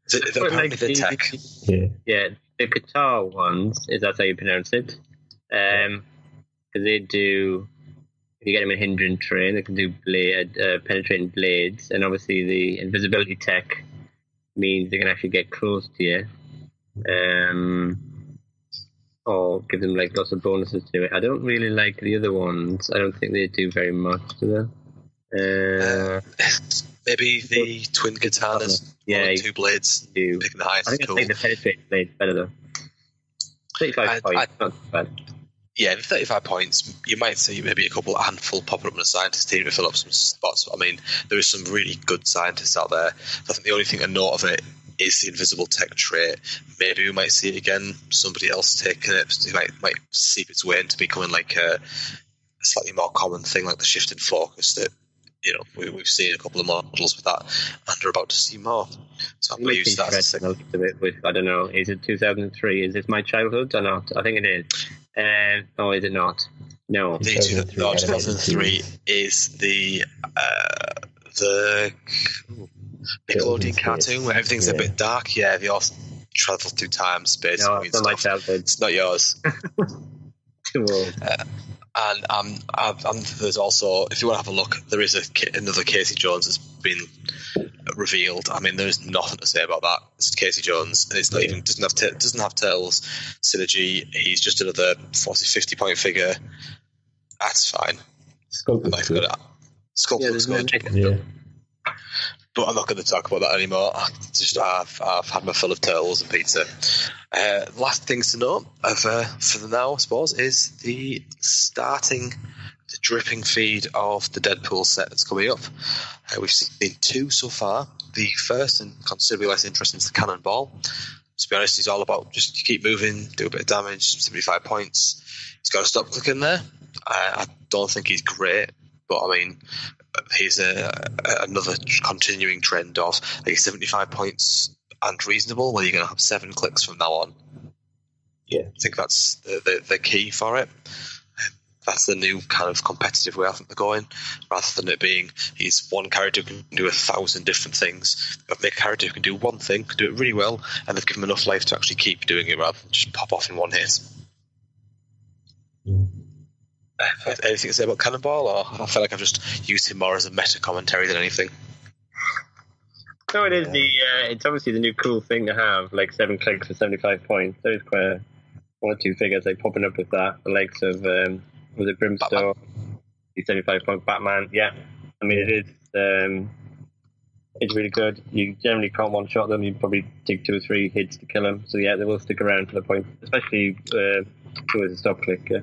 The, the, the, the, the tech. Yeah. yeah, the Qatar ones, is that how you pronounce it? Um, because they do, if you get them in Hindran Train, they can do blade, uh, penetrating blades, and obviously the invisibility tech means they can actually get close to you, um, or give them like lots of bonuses to it. I don't really like the other ones. I don't think they do very much to them. Uh, uh, maybe the twin katanas. Yeah, two blades. Do. Picking the highest. I think, cool. I think the penetrating blade's better though. Thirty-five I, points. I, not bad. Yeah, the thirty-five points. You might see maybe a couple, a handful popping up in a scientist team to fill up some spots. I mean, there is some really good scientists out there. I think the only thing I know of it is the invisible tech trait. Maybe we might see it again. Somebody else taking it. It might might seep its way into becoming like a, a slightly more common thing, like the shift in focus that, you know, we, we've seen a couple of models with that, and we're about to see more. So I'm going to use that as a bit with, I don't know, is it two thousand three? Is this my childhood or not? I think it is. Um, or is it not? No. The two thousand three, no, two thousand three is the uh, the Nickelodeon cartoon where everything's yeah. a bit dark. Yeah, they all travel through time, space. No, it's not my childhood. It's not yours. Too old. Uh, And um, and there's also, if you want to have a look, there is a, another Casey Jones that's been revealed. I mean, there's nothing to say about that. It's Casey Jones, and it's not even doesn't have t- doesn't have Tails synergy. He's just another forty, fifty point figure. That's fine. Sculpted. Sculpted. Yeah, yeah. But I'm not going to talk about that anymore. I just I've, I've had my fill of turtles and pizza. Uh, last things to note of, uh, for the now, I suppose, is the starting, the dripping feed of the Deadpool set that's coming up. Uh, we've seen two so far. The first, and considerably less interesting, is the Cannonball. To be honest, it's all about just keep moving, do a bit of damage, seventy-five points. He's got to stop clicking there. I, I don't think he's great, but I mean, here's a, a, another continuing trend of like seventy-five points and reasonable, where you're going to have seven clicks from now on. Yeah, I think that's the, the, the key for it. That's the new kind of competitive way I think they're going, rather than it being he's one character who can do a thousand different things. But make a character who can do one thing, can do it really well, and they've given him enough life to actually keep doing it rather than just pop off in one hit. Mm. Anything to say about Cannonball, or I feel like I've just used him more as a meta commentary than anything? So it is the uh, it's obviously the new cool thing to have, like seven clicks for seventy-five points. There is quite a, one or two figures like popping up with that, the likes of um, was it Brimstone, the seventy-five point Batman. Yeah, I mean it is um, it's really good. You generally can't one shot them. You probably take two or three hits to kill them. So yeah, they will stick around to the point, especially uh, with a stop click. Yeah.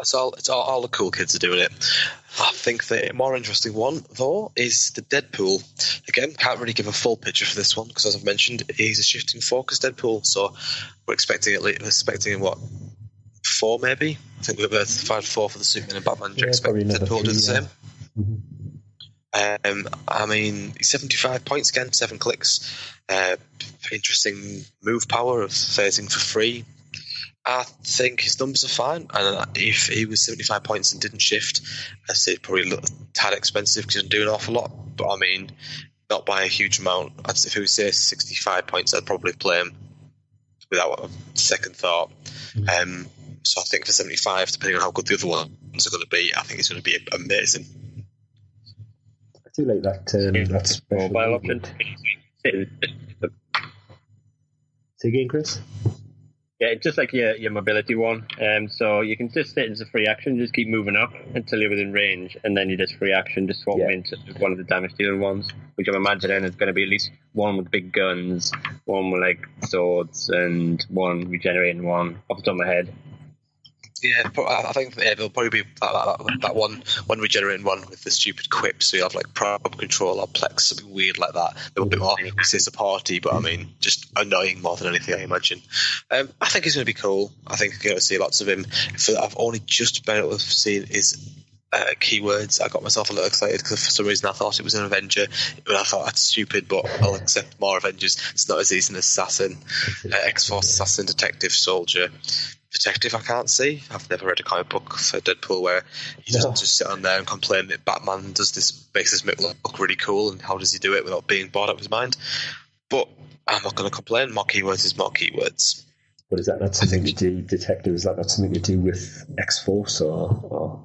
It's all, it's all, all the cool kids are doing it. I think the more interesting one, though, is the Deadpool. Again, can't really give a full picture for this one because, as I've mentioned, he's a shifting focus Deadpool. So we're expecting at least expecting what four, maybe. I think we've found four for the Superman and Batman. Yeah, probably Deadpool three, do the yeah. same. Mm-hmm. Um, I mean, seventy-five points again, seven clicks. Uh, interesting move power of phasing for free. I think his numbers are fine, and if he was seventy-five points and didn't shift, I'd say probably a tad expensive because he doesn't do an awful lot, but I mean, not by a huge amount. I'd say if he was, say, sixty-five points, I'd probably play him without a second thought. Um, so I think for seventy-five, depending on how good the other ones are going to be, I think he's going to be amazing. I do like that, um, that special mobile option. Say again, Chris? Yeah, just like your your mobility one. Um, so you can just sit as a free action, just keep moving up until you're within range, and then you just free action, just swap yeah. into one of the damage dealing ones, which I'm imagining is going to be at least one with big guns, one with like swords, and one regenerating one off the top of my head. Yeah, I think yeah, there'll probably be that, that, that one, one regenerating one with the stupid quips. So you have like prob control or Plex, something weird like that. There will be more, we say supporty, but I mean, just annoying more than anything, I imagine. Um, I think he's going to be cool. I think you're going to see lots of him. For I've only just been able to see his uh, keywords. I got myself a little excited because for some reason I thought it was an Avenger. But I thought that's stupid, but I'll accept more Avengers. It's not as easy as an assassin, uh, X-Force assassin, detective, soldier. detective I can't see. I've never read a comic book for Deadpool where he doesn't no. just sit on there and complain that Batman does this, makes this look, look really cool, and how does he do it without being bored out of his mind. But I'm not going to complain. More keywords is more keywords. But is that not something to do, detective? Is that not something to do with X-Force or? or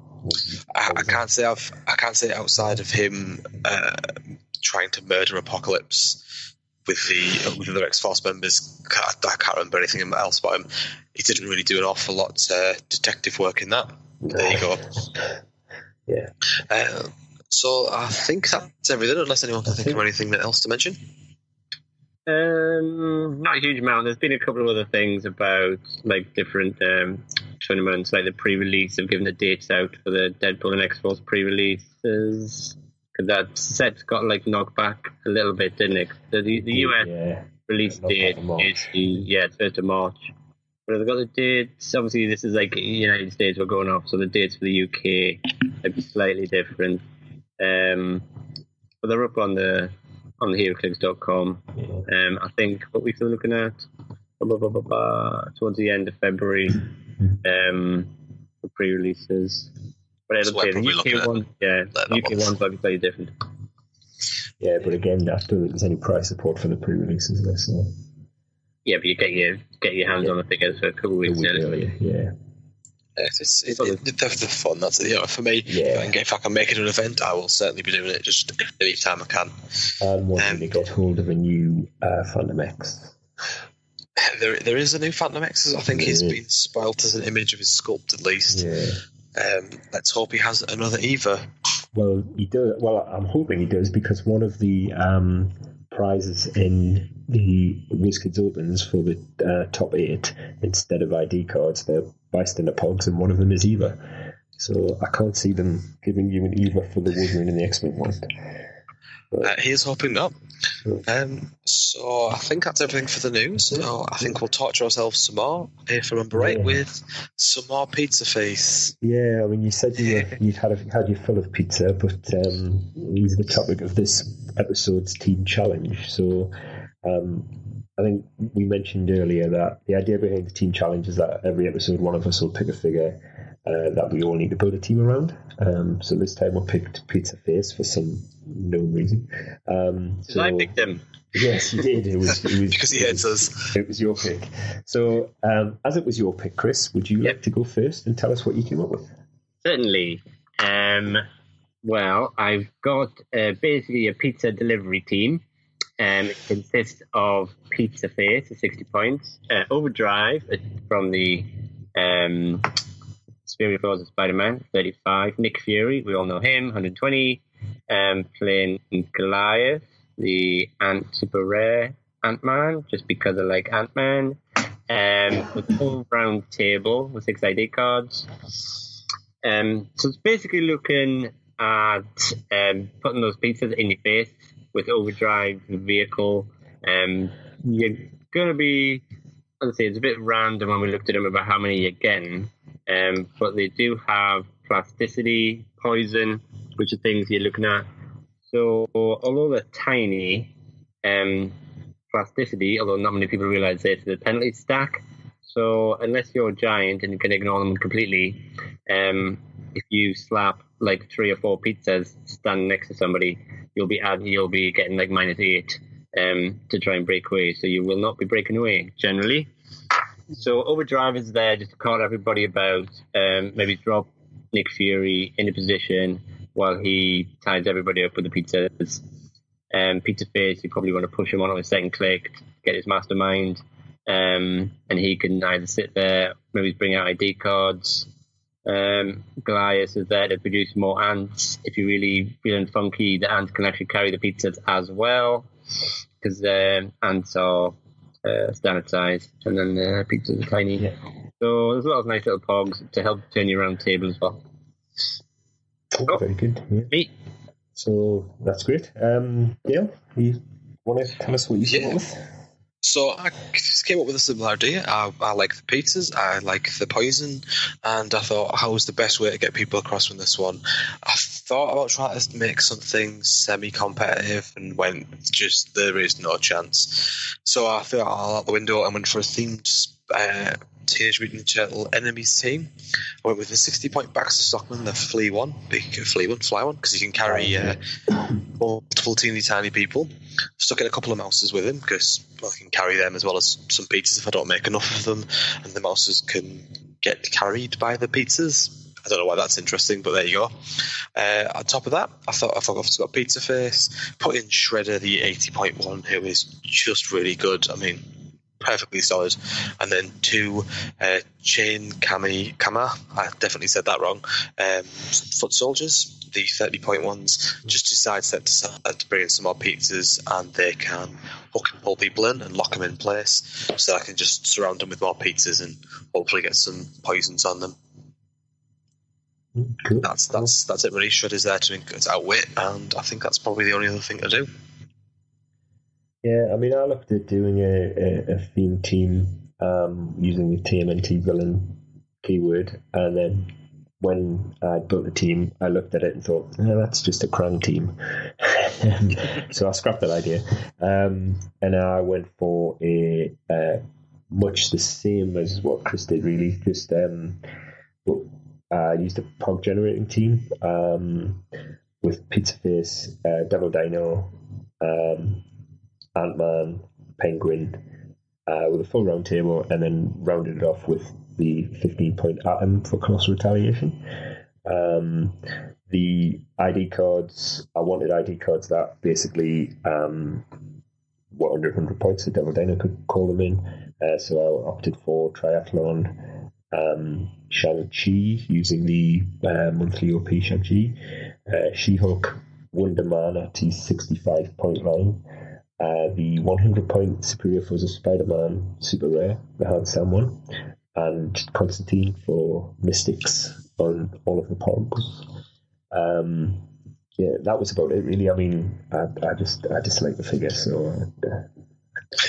I, I can't say I've I can't say outside of him uh, trying to murder Apocalypse with the with other X-Force members. I, I can't remember anything else about him. He didn't really do an awful lot uh, detective work in that. No. There you go. Yeah. Uh, so I think that's everything. Unless anyone can think, think of anything else to mention. Um, not a huge amount. There's been a couple of other things about like different um, tournaments, like the pre-release and giving the dates out for the Deadpool and X-Force pre-releases, because that set got like knocked back a little bit, didn't it? The, the U S yeah. release date is the yeah first of March, but they've got the dates. Obviously, this is like United States we're going off, so the dates for the U K are slightly different. Um, but they're up on the. on the heroclix dot com. Um, I think what we're still looking at blah, blah, blah, blah, towards the end of February um, for pre-releases. But it'll so the U K one, yeah, U K one's might be slightly different. Yeah, but again, I don't think there's any price support for the pre-releases there, so. Yeah, but you get your get your hands yeah. on the figures for a couple of weeks earlier. Yeah. It's, it's, it's, it's they're, they're fun. That's you know, for me. Yeah. If, I can, if I can make it an event, I will certainly be doing it just any time I can. And once um, they got hold of a new uh, Phantom X. There, there is a new Phantom X. I think yeah. he's been spoilt as an image of his sculpt, at least. Yeah. Um, let's hope he has another Eva. Well, he does. Well, I'm hoping he does, because one of the um, prizes in the Wiz Kids Opens for the uh, top eight, instead of I D cards, they're bystander pogs, and one of them is Eva. So I can't see them giving you an Eva for the Wolverine and the X-Men one. Uh, he's hoping not. Um, so I think that's everything for the news. So I think we'll torture ourselves some more, if I remember right, yeah. with some more pizza feasts. Yeah, I mean, you said you were, you'd had a, had your fill of pizza, but um, it was the topic of this episode's team challenge. So um, I think we mentioned earlier that the idea behind the team challenge is that every episode one of us will pick a figure Uh, that we all need to build a team around. Um, so this time we picked Pizza Face for some known reason. Um, so I picked him. Yes, you did. It was, it was because he hates us. It was your pick. So um, as it was your pick, Chris, would you yep. like to go first and tell us what you came up with? Certainly. Um, well, I've got uh, basically a pizza delivery team. Um, it consists of Pizza Face at sixty points, uh, Overdrive from the Um, Fury Force of Spider-Man, thirty-five. Nick Fury, we all know him, one hundred twenty. Um, playing Goliath, the Ant Super Rare Ant-Man, just because I like Ant-Man. Um, with a full round table with six I D cards. Um, so it's basically looking at um, putting those pizzas in your face with Overdrive, the vehicle. Um, you're going to be, let's say, it's a bit random when we looked at them about how many you're getting. Um, but they do have plasticity, poison, which are things you're looking at. So although they're tiny, um, plasticity, although not many people realise this, the penalty stack. So unless you're a giant and you can ignore them completely, um, if you slap like three or four pizzas standing next to somebody, you'll be adding, you'll be getting like minus eight um, to try and break away. So you will not be breaking away generally. So Overdrive is there just to call everybody about, um, maybe drop Nick Fury in a position while he ties everybody up with the pizzas. Um, Pizza Face, you probably want to push him on on a second click, get his mastermind, um, and he can either sit there, maybe bring out I D cards. Um, Goliath is there to produce more ants. If you're really feeling funky, the ants can actually carry the pizzas as well, because um, ants are Uh, standard size, and then the uh, pizzas are tiny. Yeah. So there's a lot of nice little pogs to help turn you around the table as well. Oh, oh. Very good. Yeah. Me. So that's great. Um, Dale, you want to tell us what you came yeah. up with? So I just came up with a simple idea. I, I like the pizzas, I like the poison, and I thought, how was the best way to get people across from this one? I thought about trying to make something semi-competitive and went, just, there is no chance. So I threw it all out the window and went for a themed uh, tears reading internal enemies team. I went with a sixty point Baxter Stockman, the Flea One, big Flea One, Fly One, because he can carry uh, multiple teeny tiny people. Stuck in a couple of mouses with him because well, I can carry them as well as some pizzas if I don't make enough of them, and the mouses can get carried by the pizzas. I don't know why that's interesting, but there you go. Uh, on top of that, I thought I forgot to got Pizza Face. Put in Shredder, the eighty point one, who is just really good. I mean, perfectly solid. And then two, uh, Chain Kami Kama. I definitely said that wrong. Um, Foot Soldiers, the thirty point ones, just decides that to, to bring in some more pizzas, and they can hook and pull people in and lock them in place, so I can just surround them with more pizzas and hopefully get some poisons on them. Cool. That's that's that's it really. Shredder's there to, to outwit, and I think that's probably the only other thing to do. Yeah, I mean, I looked at doing a, a, a theme team um, using the T M N T villain keyword, and then when I built the team, I looked at it and thought, oh, that's just a cram team. So I scrapped that idea, um, and I went for a uh, much the same as what Chris did, really, just um. But, I uh, used a P O G generating team um, with Pizza Face, uh, Devil Dino, um, Ant-Man, Penguin, uh, with a full round table, and then rounded it off with the fifteen point Atom for Colossal Retaliation. Um, the I D cards, I wanted I D cards that basically um, were under one hundred points, so Devil Dino could call them in. Uh, so I opted for Triathlon. Um, Shang-Chi using the uh, monthly O P Shang-Chi, uh, She-Hulk, Wonder Man at his sixty-five point line, uh, the one hundred point Superior Foes of Spider-Man super rare, the handsome one, and Constantine for Mystics on all of the pods. Um, yeah, that was about it really. I mean, I, I just I just like the figure, so. Uh,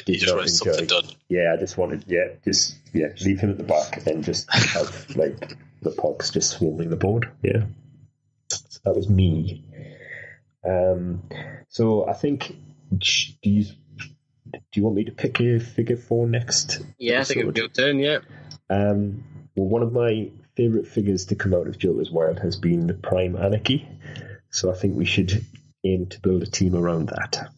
You just wanted something done. Yeah, I just wanted, yeah, just yeah, leave him at the back and just have like the pogs just swarming the board. Yeah, so that was me. Um, so I think do you do you want me to pick a figure four next? Yeah, episode? I think it'll be your turn. Yeah. Um, well, one of my favourite figures to come out of Joker's World has been the Prime Anarchy, so I think we should aim to build a team around that.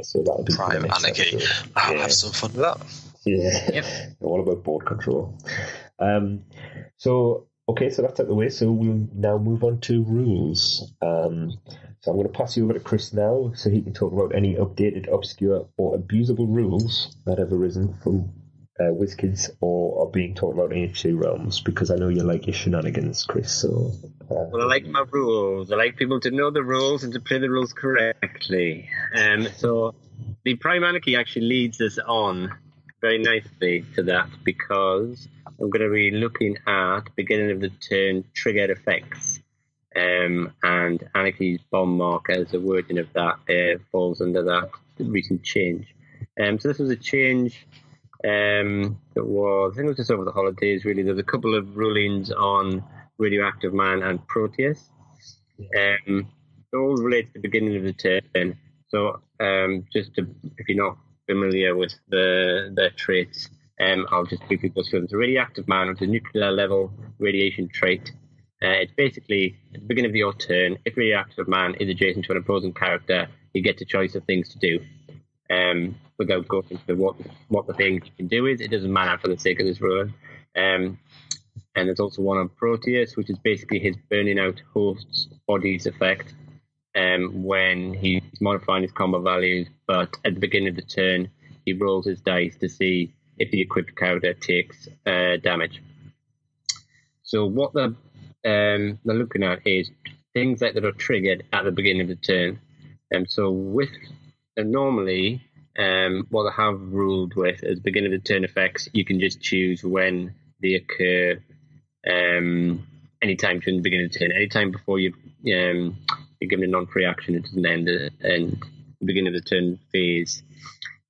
So that'll be Prime Anarchy. I'll yeah. have some fun with that. Yeah. Yep. All about board control. Um, so, okay, so that's out the way. So we'll now move on to rules. Um, so I'm going to pass you over to Chris now so he can talk about any updated, obscure, or abusable rules that have arisen from uh, Wiz Kids or are being talked about in H two Realms, because I know you like your shenanigans, Chris. So, uh, well, I like my rules. I like people to know the rules and to play the rules correctly. Um, so the Prime Anarchy actually leads us on very nicely to that, because I'm going to be looking at beginning of the turn triggered effects, um, and Anarchy's bomb mark as the wording of that uh, falls under that recent change. Um, so this was a change um, that was, I think it was just over the holidays really. There was a couple of rulings on Radioactive Man and Proteus. Um, it all relates to the beginning of the turn. So, um, just to, if you're not familiar with the their traits, um, I'll just quickly go through them. So, Radioactive Man, which is a nuclear level radiation trait. Uh, it's basically at the beginning of your turn, if Radioactive Man is adjacent to an opposing character, you get a choice of things to do. Um, without going into what what the thing you can do is, it doesn't matter for the sake of this ruling. Um, and there's also one on Proteus, which is basically his burning out hosts bodies effect. Um, when he's modifying his combo values, but at the beginning of the turn, he rolls his dice to see if the equipped character takes uh, damage. So what they're, um, they're looking at is things like that are triggered at the beginning of the turn. And um, so with and normally um, what they have ruled with is beginning of the turn effects, you can just choose when they occur. Um, anytime during the beginning of the turn, anytime before you. Um, You're given a non-free action, it doesn't end at the beginning of the turn phase.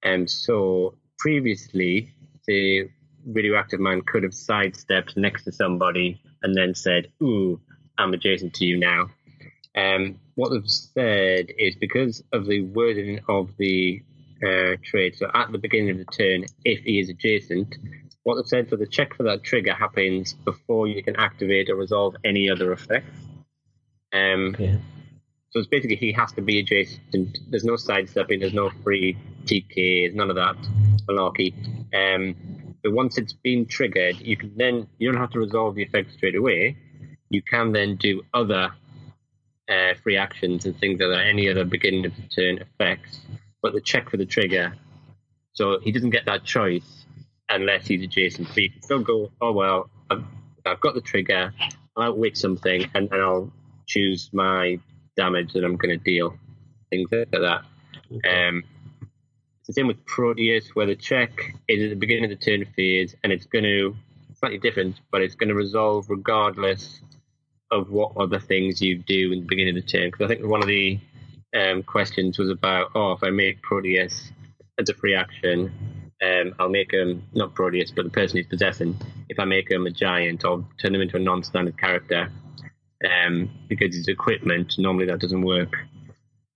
And so previously, the Radioactive Man could have sidestepped next to somebody and then said, ooh, I'm adjacent to you now. Um, what they've said is because of the wording of the uh, trade, so at the beginning of the turn, if he is adjacent, what I've said, for the check for that trigger happens before you can activate or resolve any other effect. Um, yeah. So it's basically he has to be adjacent. There's no sidestepping, there's no free T K, none of that malarkey. Um, but once it's been triggered, you can then, you don't have to resolve the effect straight away. You can then do other uh, free actions and things that are any other beginning of the turn effects, but the check for the trigger. So he doesn't get that choice unless he's adjacent. So you can still go, oh, well, I've, I've got the trigger, I'll outwit something, and, and I'll choose my damage that I'm going to deal, things like that. Um, it's the same with Proteus, where the check is at the beginning of the turn phase, and it's going to, slightly different, but it's going to resolve regardless of what other things you do in the beginning of the turn. Because I think one of the um, questions was about, oh, if I make Proteus as a free action, um, I'll make him, not Proteus, but the person he's possessing, if I make him a giant, I'll turn him into a non-standard character, um, because his equipment, normally that doesn't work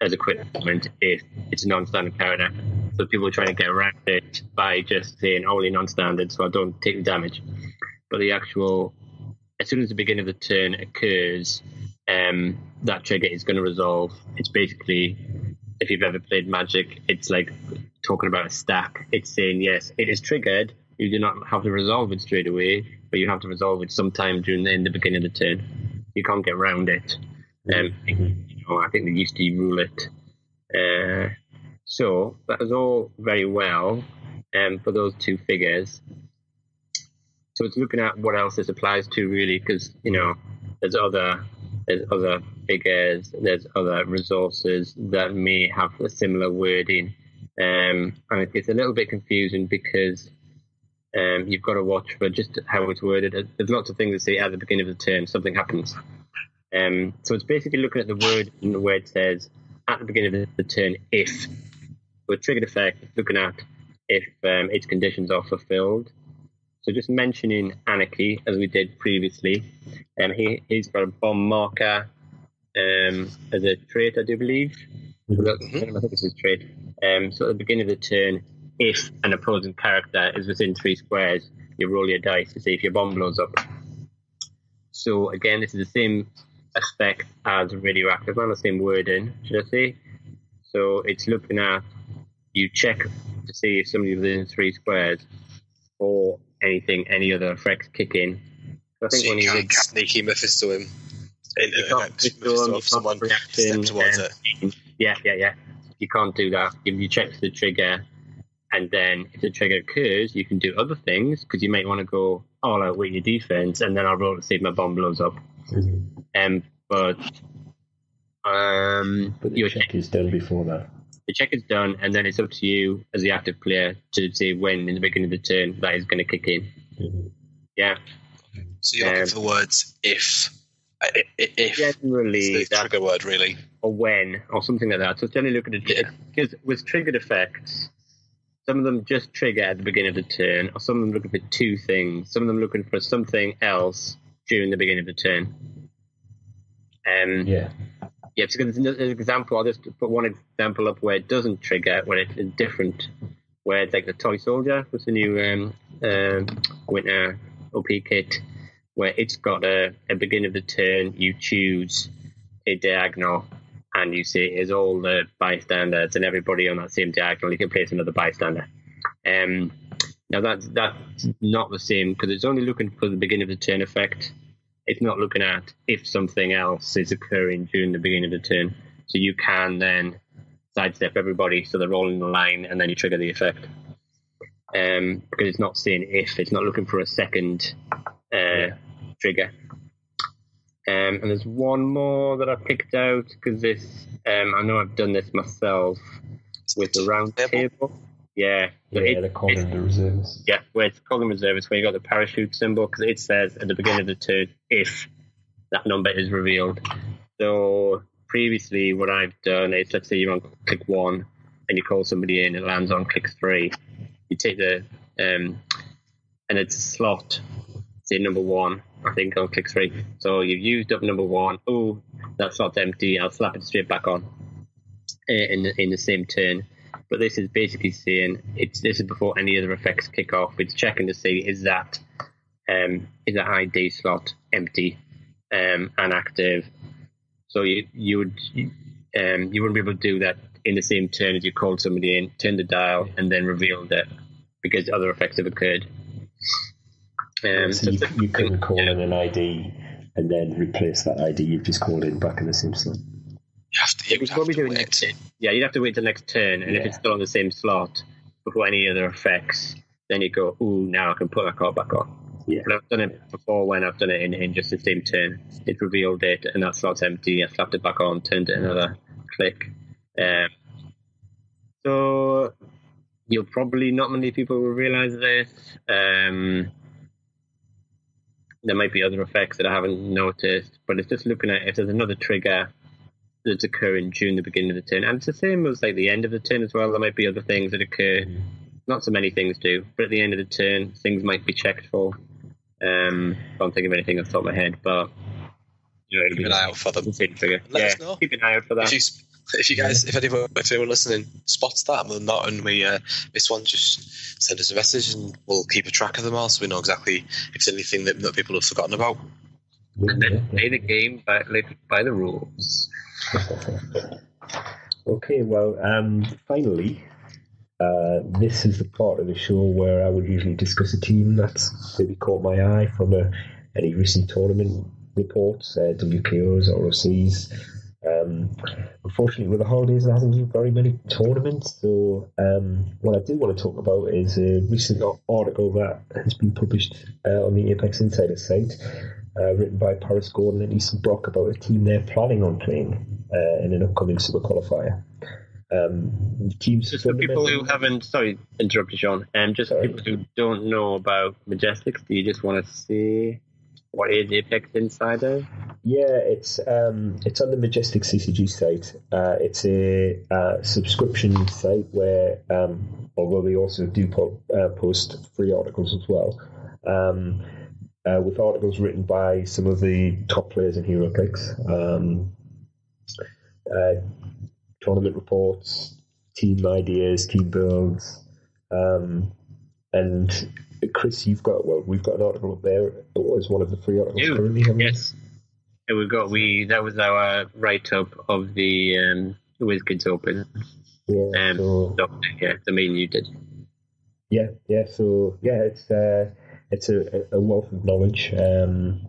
as equipment if it's a non-standard character. So people are trying to get around it by just saying, only non-standard, so I don't take the damage. But the actual, as soon as the beginning of the turn occurs, um, that trigger is going to resolve. It's basically, if you've ever played Magic, it's like talking about a stack. It's saying, yes, it is triggered. You do not have to resolve it straight away, but you have to resolve it sometime during the, in the beginning of the turn. You can't get around it. Um, you know, I think they used to rule it. Uh, so that was all very well um, for those two figures. So it's looking at what else this applies to, really, because, you know, there's other there's other figures, there's other resources that may have a similar wording. Um, and it's a little bit confusing because um, you've got to watch for just how it's worded. There's lots of things that say at the beginning of the term, something happens. Um, so it's basically looking at the word and where it says at the beginning of the turn, if. With triggered effect, it's looking at if um, its conditions are fulfilled. So just mentioning Anarchy, as we did previously, um, he, he's got a bomb marker um, as a trait, I do believe. Mm-hmm. I think it's his trait. Um, so at the beginning of the turn, if an opposing character is within three squares, you roll your dice to see if your bomb blows up. So again, this is the same effect as radioactive, not the same wording, should I say? So it's looking at, you check to see if somebody within three squares or anything, any other effects kick in. So I think so when you can't did, sneaky Mephisto him. In you can't Mephisto him, someone step towards um, it. Yeah, yeah, yeah. You can't do that. If you check the trigger, and then if the trigger occurs, you can do other things, because you might want to go all out with your defense, and then I'll roll to see if my bomb blows up. Mm-hmm. Um, but um, but the your check, check is done before that. The check is done, and then it's up to you as the active player to say when in the beginning of the turn that is going to kick in. Mm-hmm. Yeah. So you're um, looking for the words if. If. Generally. The trigger word, really. Or when, or something like that. So it's generally looking at it. Because with triggered effects, some of them just trigger at the beginning of the turn, or some of them looking for two things. Some of them looking for something else during the beginning of the turn. Um, yeah. Yeah, because there's an example, I'll just put one example up where it doesn't trigger, when it's different, where it's like the Toy Soldier, with the new um, um, Winter O P kit, where it's got a, a beginning of the turn, you choose a diagonal, and you say it's all the bystanders and everybody on that same diagonal, you can place another bystander. Um, now, that's, that's not the same, because it's only looking for the beginning of the turn effect. It's not looking at if something else is occurring during the beginning of the turn. So you can then sidestep everybody so they're all in the line and then you trigger the effect. Um, because it's not saying if, it's not looking for a second uh, trigger. Um, and there's one more that I picked out because this, um, I know I've done this myself with the round table. Yeah, so yeah, it, they're calling it, the reserves. Yeah, where it's calling reserves, where you got the parachute symbol, because it says at the beginning of the turn if that number is revealed. So previously, what I've done is, let's say you're on click one and you call somebody in, it lands on click three. You take the um, and it's a slot, say number one, I think on click three. So you've used up number one. Oh, that slot's empty. I'll slap it straight back on in in the same turn. But this is basically saying it's this is before any other effects kick off. It's checking to see is that um, is that I D slot empty um, and active. So you you would um, you wouldn't be able to do that in the same turn as you called somebody in, turn the dial, and then revealed it because other effects have occurred. Um, so you, you couldn't call yeah. in an I D and then replace that I D you've just called in back in the same slot. You have to, you would have to wait. Yeah, you'd have to wait till next turn, and yeah. if it's still on the same slot before any other effects, then you go, ooh, now I can put my card back on. Yeah. But I've done it before when I've done it in, in just the same turn. It revealed it, and that slot's empty. I slapped it back on, turned it another click. Um, so you'll probably, not many people will realise this. Um, there might be other effects that I haven't noticed, but it's just looking at if there's another trigger that's occurring during the beginning of the turn, and it's the same as like the end of the turn as well. There might be other things that occur. Mm. Not so many things do, but at the end of the turn, things might be checked for. Um, I don't think of anything off the top of my head, but you know, it'll keep be an eye out for them. Trigger. Let yeah, us know. Keep an eye out for that. If you, if you guys, if anyone, if anyone listening spots that and not, and we uh, miss one, just send us a message, and we'll keep a track of them all, so we know exactly if there's anything that, that people have forgotten about. And then play the game by by the rules. Okay, well, um, finally, uh, this is the part of the show where I would usually discuss a team that's maybe caught my eye from a, any recent tournament reports, uh, W K Os, R O Cs. Um, unfortunately, with the holidays, there hasn't been very many tournaments, so um, what I do want to talk about is a recent article that has been published uh, on the Apex Insider site. Uh, written by Paris Gordon and Easton Brock about a team they're planning on playing uh, in an upcoming Super Qualifier. Um, teams just for people who haven't, sorry, interrupted, Sean, um, just sorry. people who don't know about Majestics, do you just want to see what is Apex Insider? Yeah, it's um, it's on the Majestics C C G site. Uh, it's a uh, subscription site where, um, although they also do po- uh, post free articles as well. Um, Uh, with articles written by some of the top players in Heroclix, um, uh, tournament reports, team ideas, team builds, um, and Chris, you've got well, we've got an article up there. It was one of the free articles Ew. currently. Haven't yes, we? we got we that was our write up of the um, Wiz Kids Open. Yeah, um, so, yeah, the main you did. Yeah, yeah. So yeah, it's. Uh, It's a, a wealth of knowledge. Um,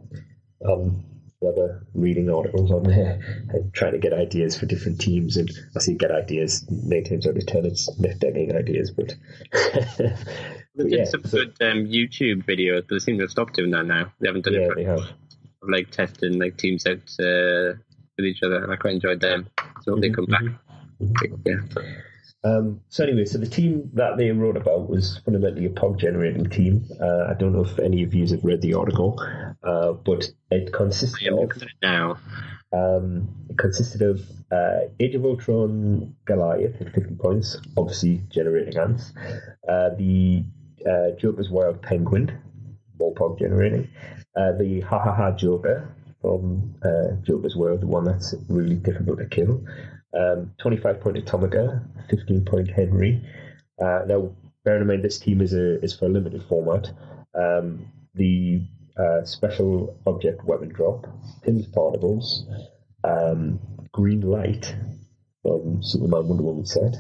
I'm rather reading articles on there and trying to get ideas for different teams. And I see get ideas nine times out of ten, it's neck-degging ideas. But, but they did yeah, some so, good um, YouTube videos, but they seem to have stopped doing that now. They haven't done yeah, it for they have. Like testing like teams out uh, with each other, and I quite enjoyed them. So mm-hmm, they come back. Mm-hmm. Yeah. Um, so anyway, so the team that they wrote about was fundamentally a P O G generating team. Uh, I don't know if any of you have read the article, uh, but it consisted of now. Um, it consisted of uh, Age of Ultron Goliath at fifty points, obviously generating ants. Uh, the uh, Joker's World Penguin, more P O G generating. Uh, the Ha Ha Ha Joker from uh, Joker's World, the one that's really difficult to kill. Um, twenty-five point Atomica, fifteen point Henry. Uh, now, bear in mind, this team is a is for a limited format. Um, the uh, special object weapon drop, Pim's Particles, um, Green Light from Superman Wonder Woman set,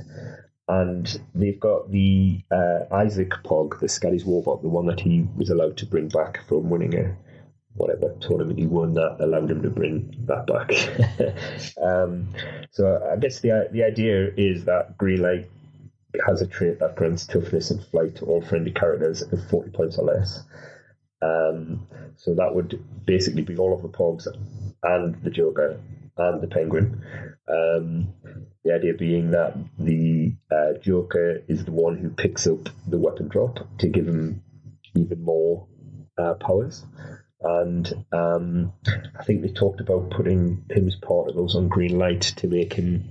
and they've got the uh, Isaac Pog, the Scally's Warbot, the one that he was allowed to bring back from winning a whatever tournament he won that allowed him to bring that back. um, so I guess the the idea is that Greenlight has a trait that grants toughness and flight to all friendly characters at forty points or less. Um, so that would basically be all of the Pogs and the Joker and the Penguin. Um, the idea being that the uh, Joker is the one who picks up the weapon drop to give him even more uh, powers. And um, I think they talked about putting Pim's particles on green light to make him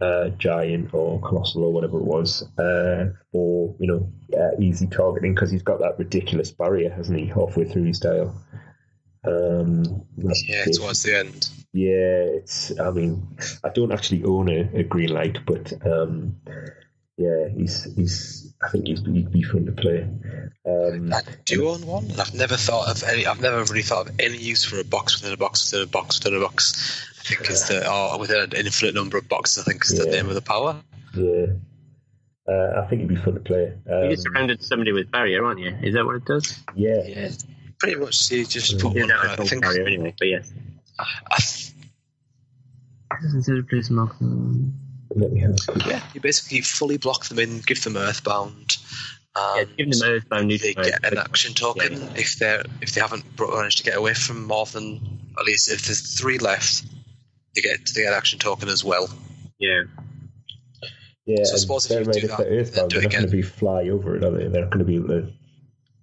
uh, giant or colossal or whatever it was, uh, for you know uh, easy targeting because he's got that ridiculous barrier, hasn't he? Halfway through his dial. Um, yeah, it. towards the end. Yeah, it's. I mean, I don't actually own a, a green light, but um, yeah, he's he's. I think he's he'd be fun to play. Um, I do own one, and I've never thought of any. I've never really thought of any use for a box within a box within a box within a box. I think yeah. is the or within an infinite number of boxes. I think is yeah. the name of the power. Yeah. Uh, I think it'd be fun to play. Um, you just surrounded somebody with barrier, aren't you? Is that what it does? Yeah, yeah. Pretty much. So you just mm. put yeah, one. No, I think barrier anyway. But yes. I, I, Let me have yeah, you basically fully block them in, give them Earthbound. Um, yeah, give them Earthbound. They get an action token yeah, yeah. if they if they haven't managed to get away from more than at least if there's three left, they get they get an action token as well. Yeah. Yeah, so I suppose if you do that, they're Earthbound, they're not going to be fly over it, are they? They're going to be the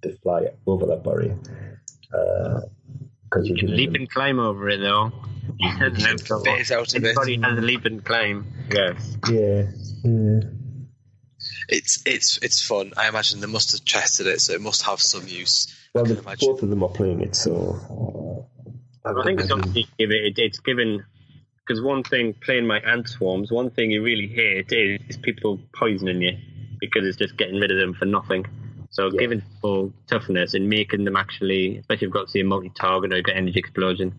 to fly over that barrier. Uh, you can leap and climb over it though. He has an extra Everybody has a leap and climb. Yes. Yeah. Yeah. It's it's it's fun. I imagine they must have tested it, so it must have some use. Well, the, both of them are playing it, so. I, I think it's obviously give it, it's given because one thing playing my ant swarms, one thing you really hear it is, is people poisoning you because it's just getting rid of them for nothing. So yeah. giving people toughness and making them actually, especially if you've got to see a multi-target or get energy explosion.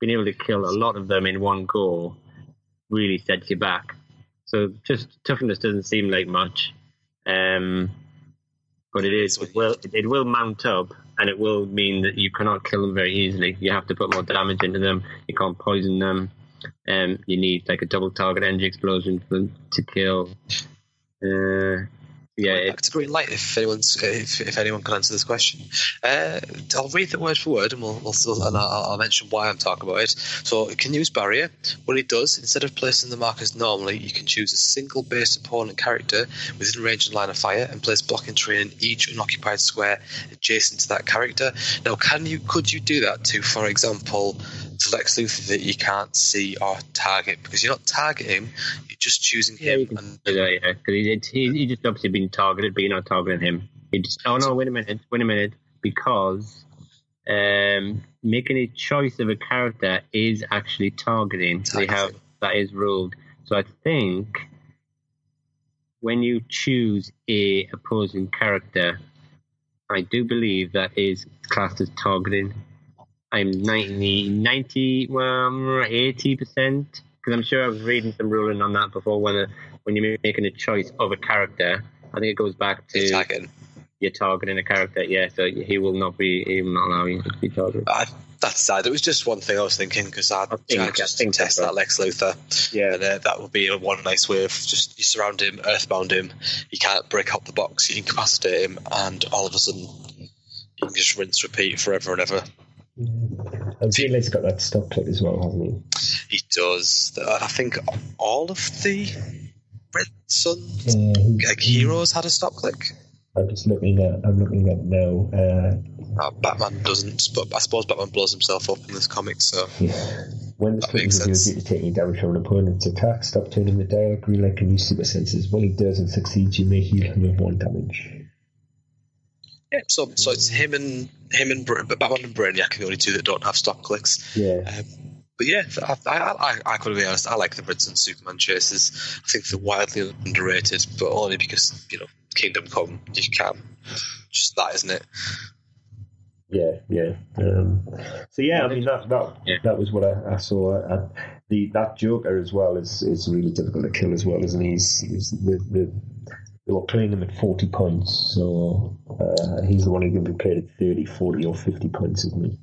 Being able to kill a lot of them in one go really sets you back. So just toughness doesn't seem like much, um, but it is. It will, it will mount up, and it will mean that you cannot kill them very easily. You have to put more damage into them. You can't poison them. Um, you need like a double target energy explosion for them to kill. Uh, yeah, it, back to green light. If anyone's, if, if anyone can answer this question, uh, I'll read the word for word, and we'll, we'll still, and I'll, I'll mention why I'm talking about it. So it can use barrier. What it does, instead of placing the markers normally, you can choose a single base opponent character within range and line of fire, and place blocking terrain in each unoccupied square adjacent to that character. Now, can you could you do that to, for example, to Lex Luthor that you can't see or target because you're not targeting, you're just choosing yeah, him. And, that, yeah, because he, he, he just obviously been targeted, but you're not targeting him. Just, oh no, wait a minute, wait a minute, because um, making a choice of a character is actually targeting. They have, that is ruled. So I think when you choose a opposing character, I do believe that is classed as targeting. I'm ninety, ninety, well, eighty percent, because I'm sure I was reading some ruling on that before when a, when you're making a choice of a character, I think it goes back to targeting. You're targeting a character, yeah, so he will not be, he will not allow you to be targeted. I, that's sad. It was just one thing I was thinking, because I think, just I think test that right. Lex Luthor. Yeah. And, uh, that would be a one nice way of just, you surround him, earthbound him, you can't break up the box, you incapacitate him, and all of a sudden, you can just rinse, repeat forever and ever. Yeah. And G-Lay's got that stock clip as well, hasn't he? He does. I think all of the Red Sun yeah, like heroes had a stock clip. I'm just looking at. I'm looking at now. Uh, uh, Batman doesn't, but I suppose Batman blows himself up in this comic. So yeah. When the split is due to taking damage from an opponent's attack, stop turning the dial. Green Light can use super senses. When he doesn't succeed, you may heal him with one damage. Yeah, so so it's him and him and Batman and Brainiac are the only two that don't have stock clicks. Yeah, um, but yeah, I I I could be honest. I like the Brimstone Superman chases. I think they're wildly underrated, but only because you know Kingdom Come. You can just that, isn't it? Yeah, yeah. Um, so yeah, I mean that that, yeah. that was what I, I saw. I, the that Joker as well is is really difficult to kill as well, isn't he? He's, he's the, the, They were playing him at forty points, so uh, he's the one who's going to be played at thirty, forty, or fifty points, isn't he?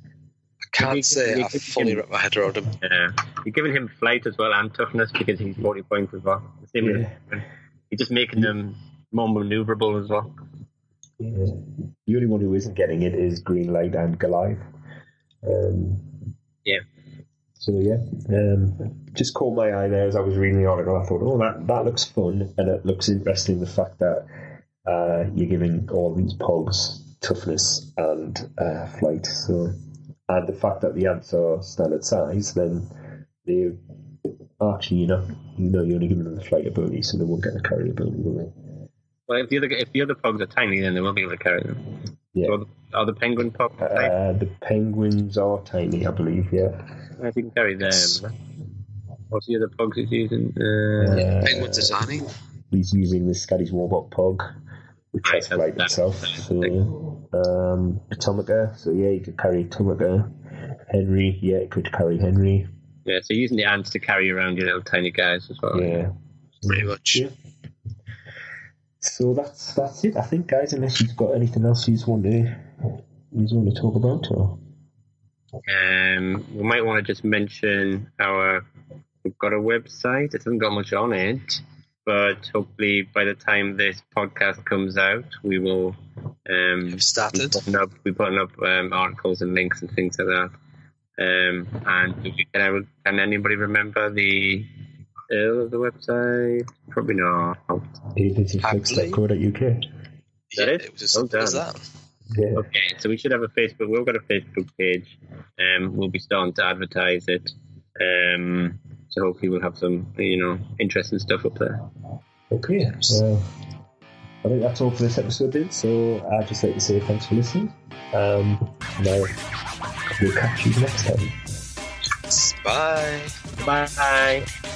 I can't he, say he, I fully wrapped my head around him. Yeah. You're giving him flight as well and toughness because he's forty points as well. Same yeah. with You're just making them more manoeuvrable as well. Yeah. The only one who isn't getting it is Green Light and Goliath. Um, yeah. So yeah, um, just caught my eye there as I was reading the article. I thought, oh, that, that looks fun, and it looks interesting. The fact that uh, you're giving all these pogs toughness and uh, flight. So, and the fact that the ants are standard size, then they actually, you know, you know, you're only giving them the flight ability, so they won't get the carry ability, will they? Well, if the other if the other pogs are tiny, then they won't be able to carry them. Yeah. So are, the, are the penguin pogs tiny? Uh, the penguins are tiny, I believe. Yeah. I think carry them. What's the other pogs he's using? Uh, yeah. Penguins are tiny. he's using the Scuddy's Warbox Pog, which right, isolates that, itself. So, um, Atomica, so yeah, you could carry Atomica. Henry, yeah, it could carry Henry. Yeah, so using the ants to carry around your little tiny guys as well. Yeah, pretty much. Yeah. So that's that's it, I think, guys. Unless you've got anything else you want to you want to talk about, or um, we might want to just mention our we've got a website. It hasn't got much on it, but hopefully by the time this podcast comes out, we will um have started. We're putting up, we're putting up um, articles and links and things like that. Um, and if you can, can anybody remember the? Of the website, probably not. agents of clix dot co dot u k. Yeah, it was as simple as that. Yeah. Okay, so we should have a Facebook. We've got a Facebook page. Um, we'll be starting to advertise it. Um, so hopefully we'll have some, you know, interesting stuff up there. Okay. Well, I think that's all for this episode, dude. So I'd just like to say thanks for listening. Um, now we'll catch you next time. Bye. Bye.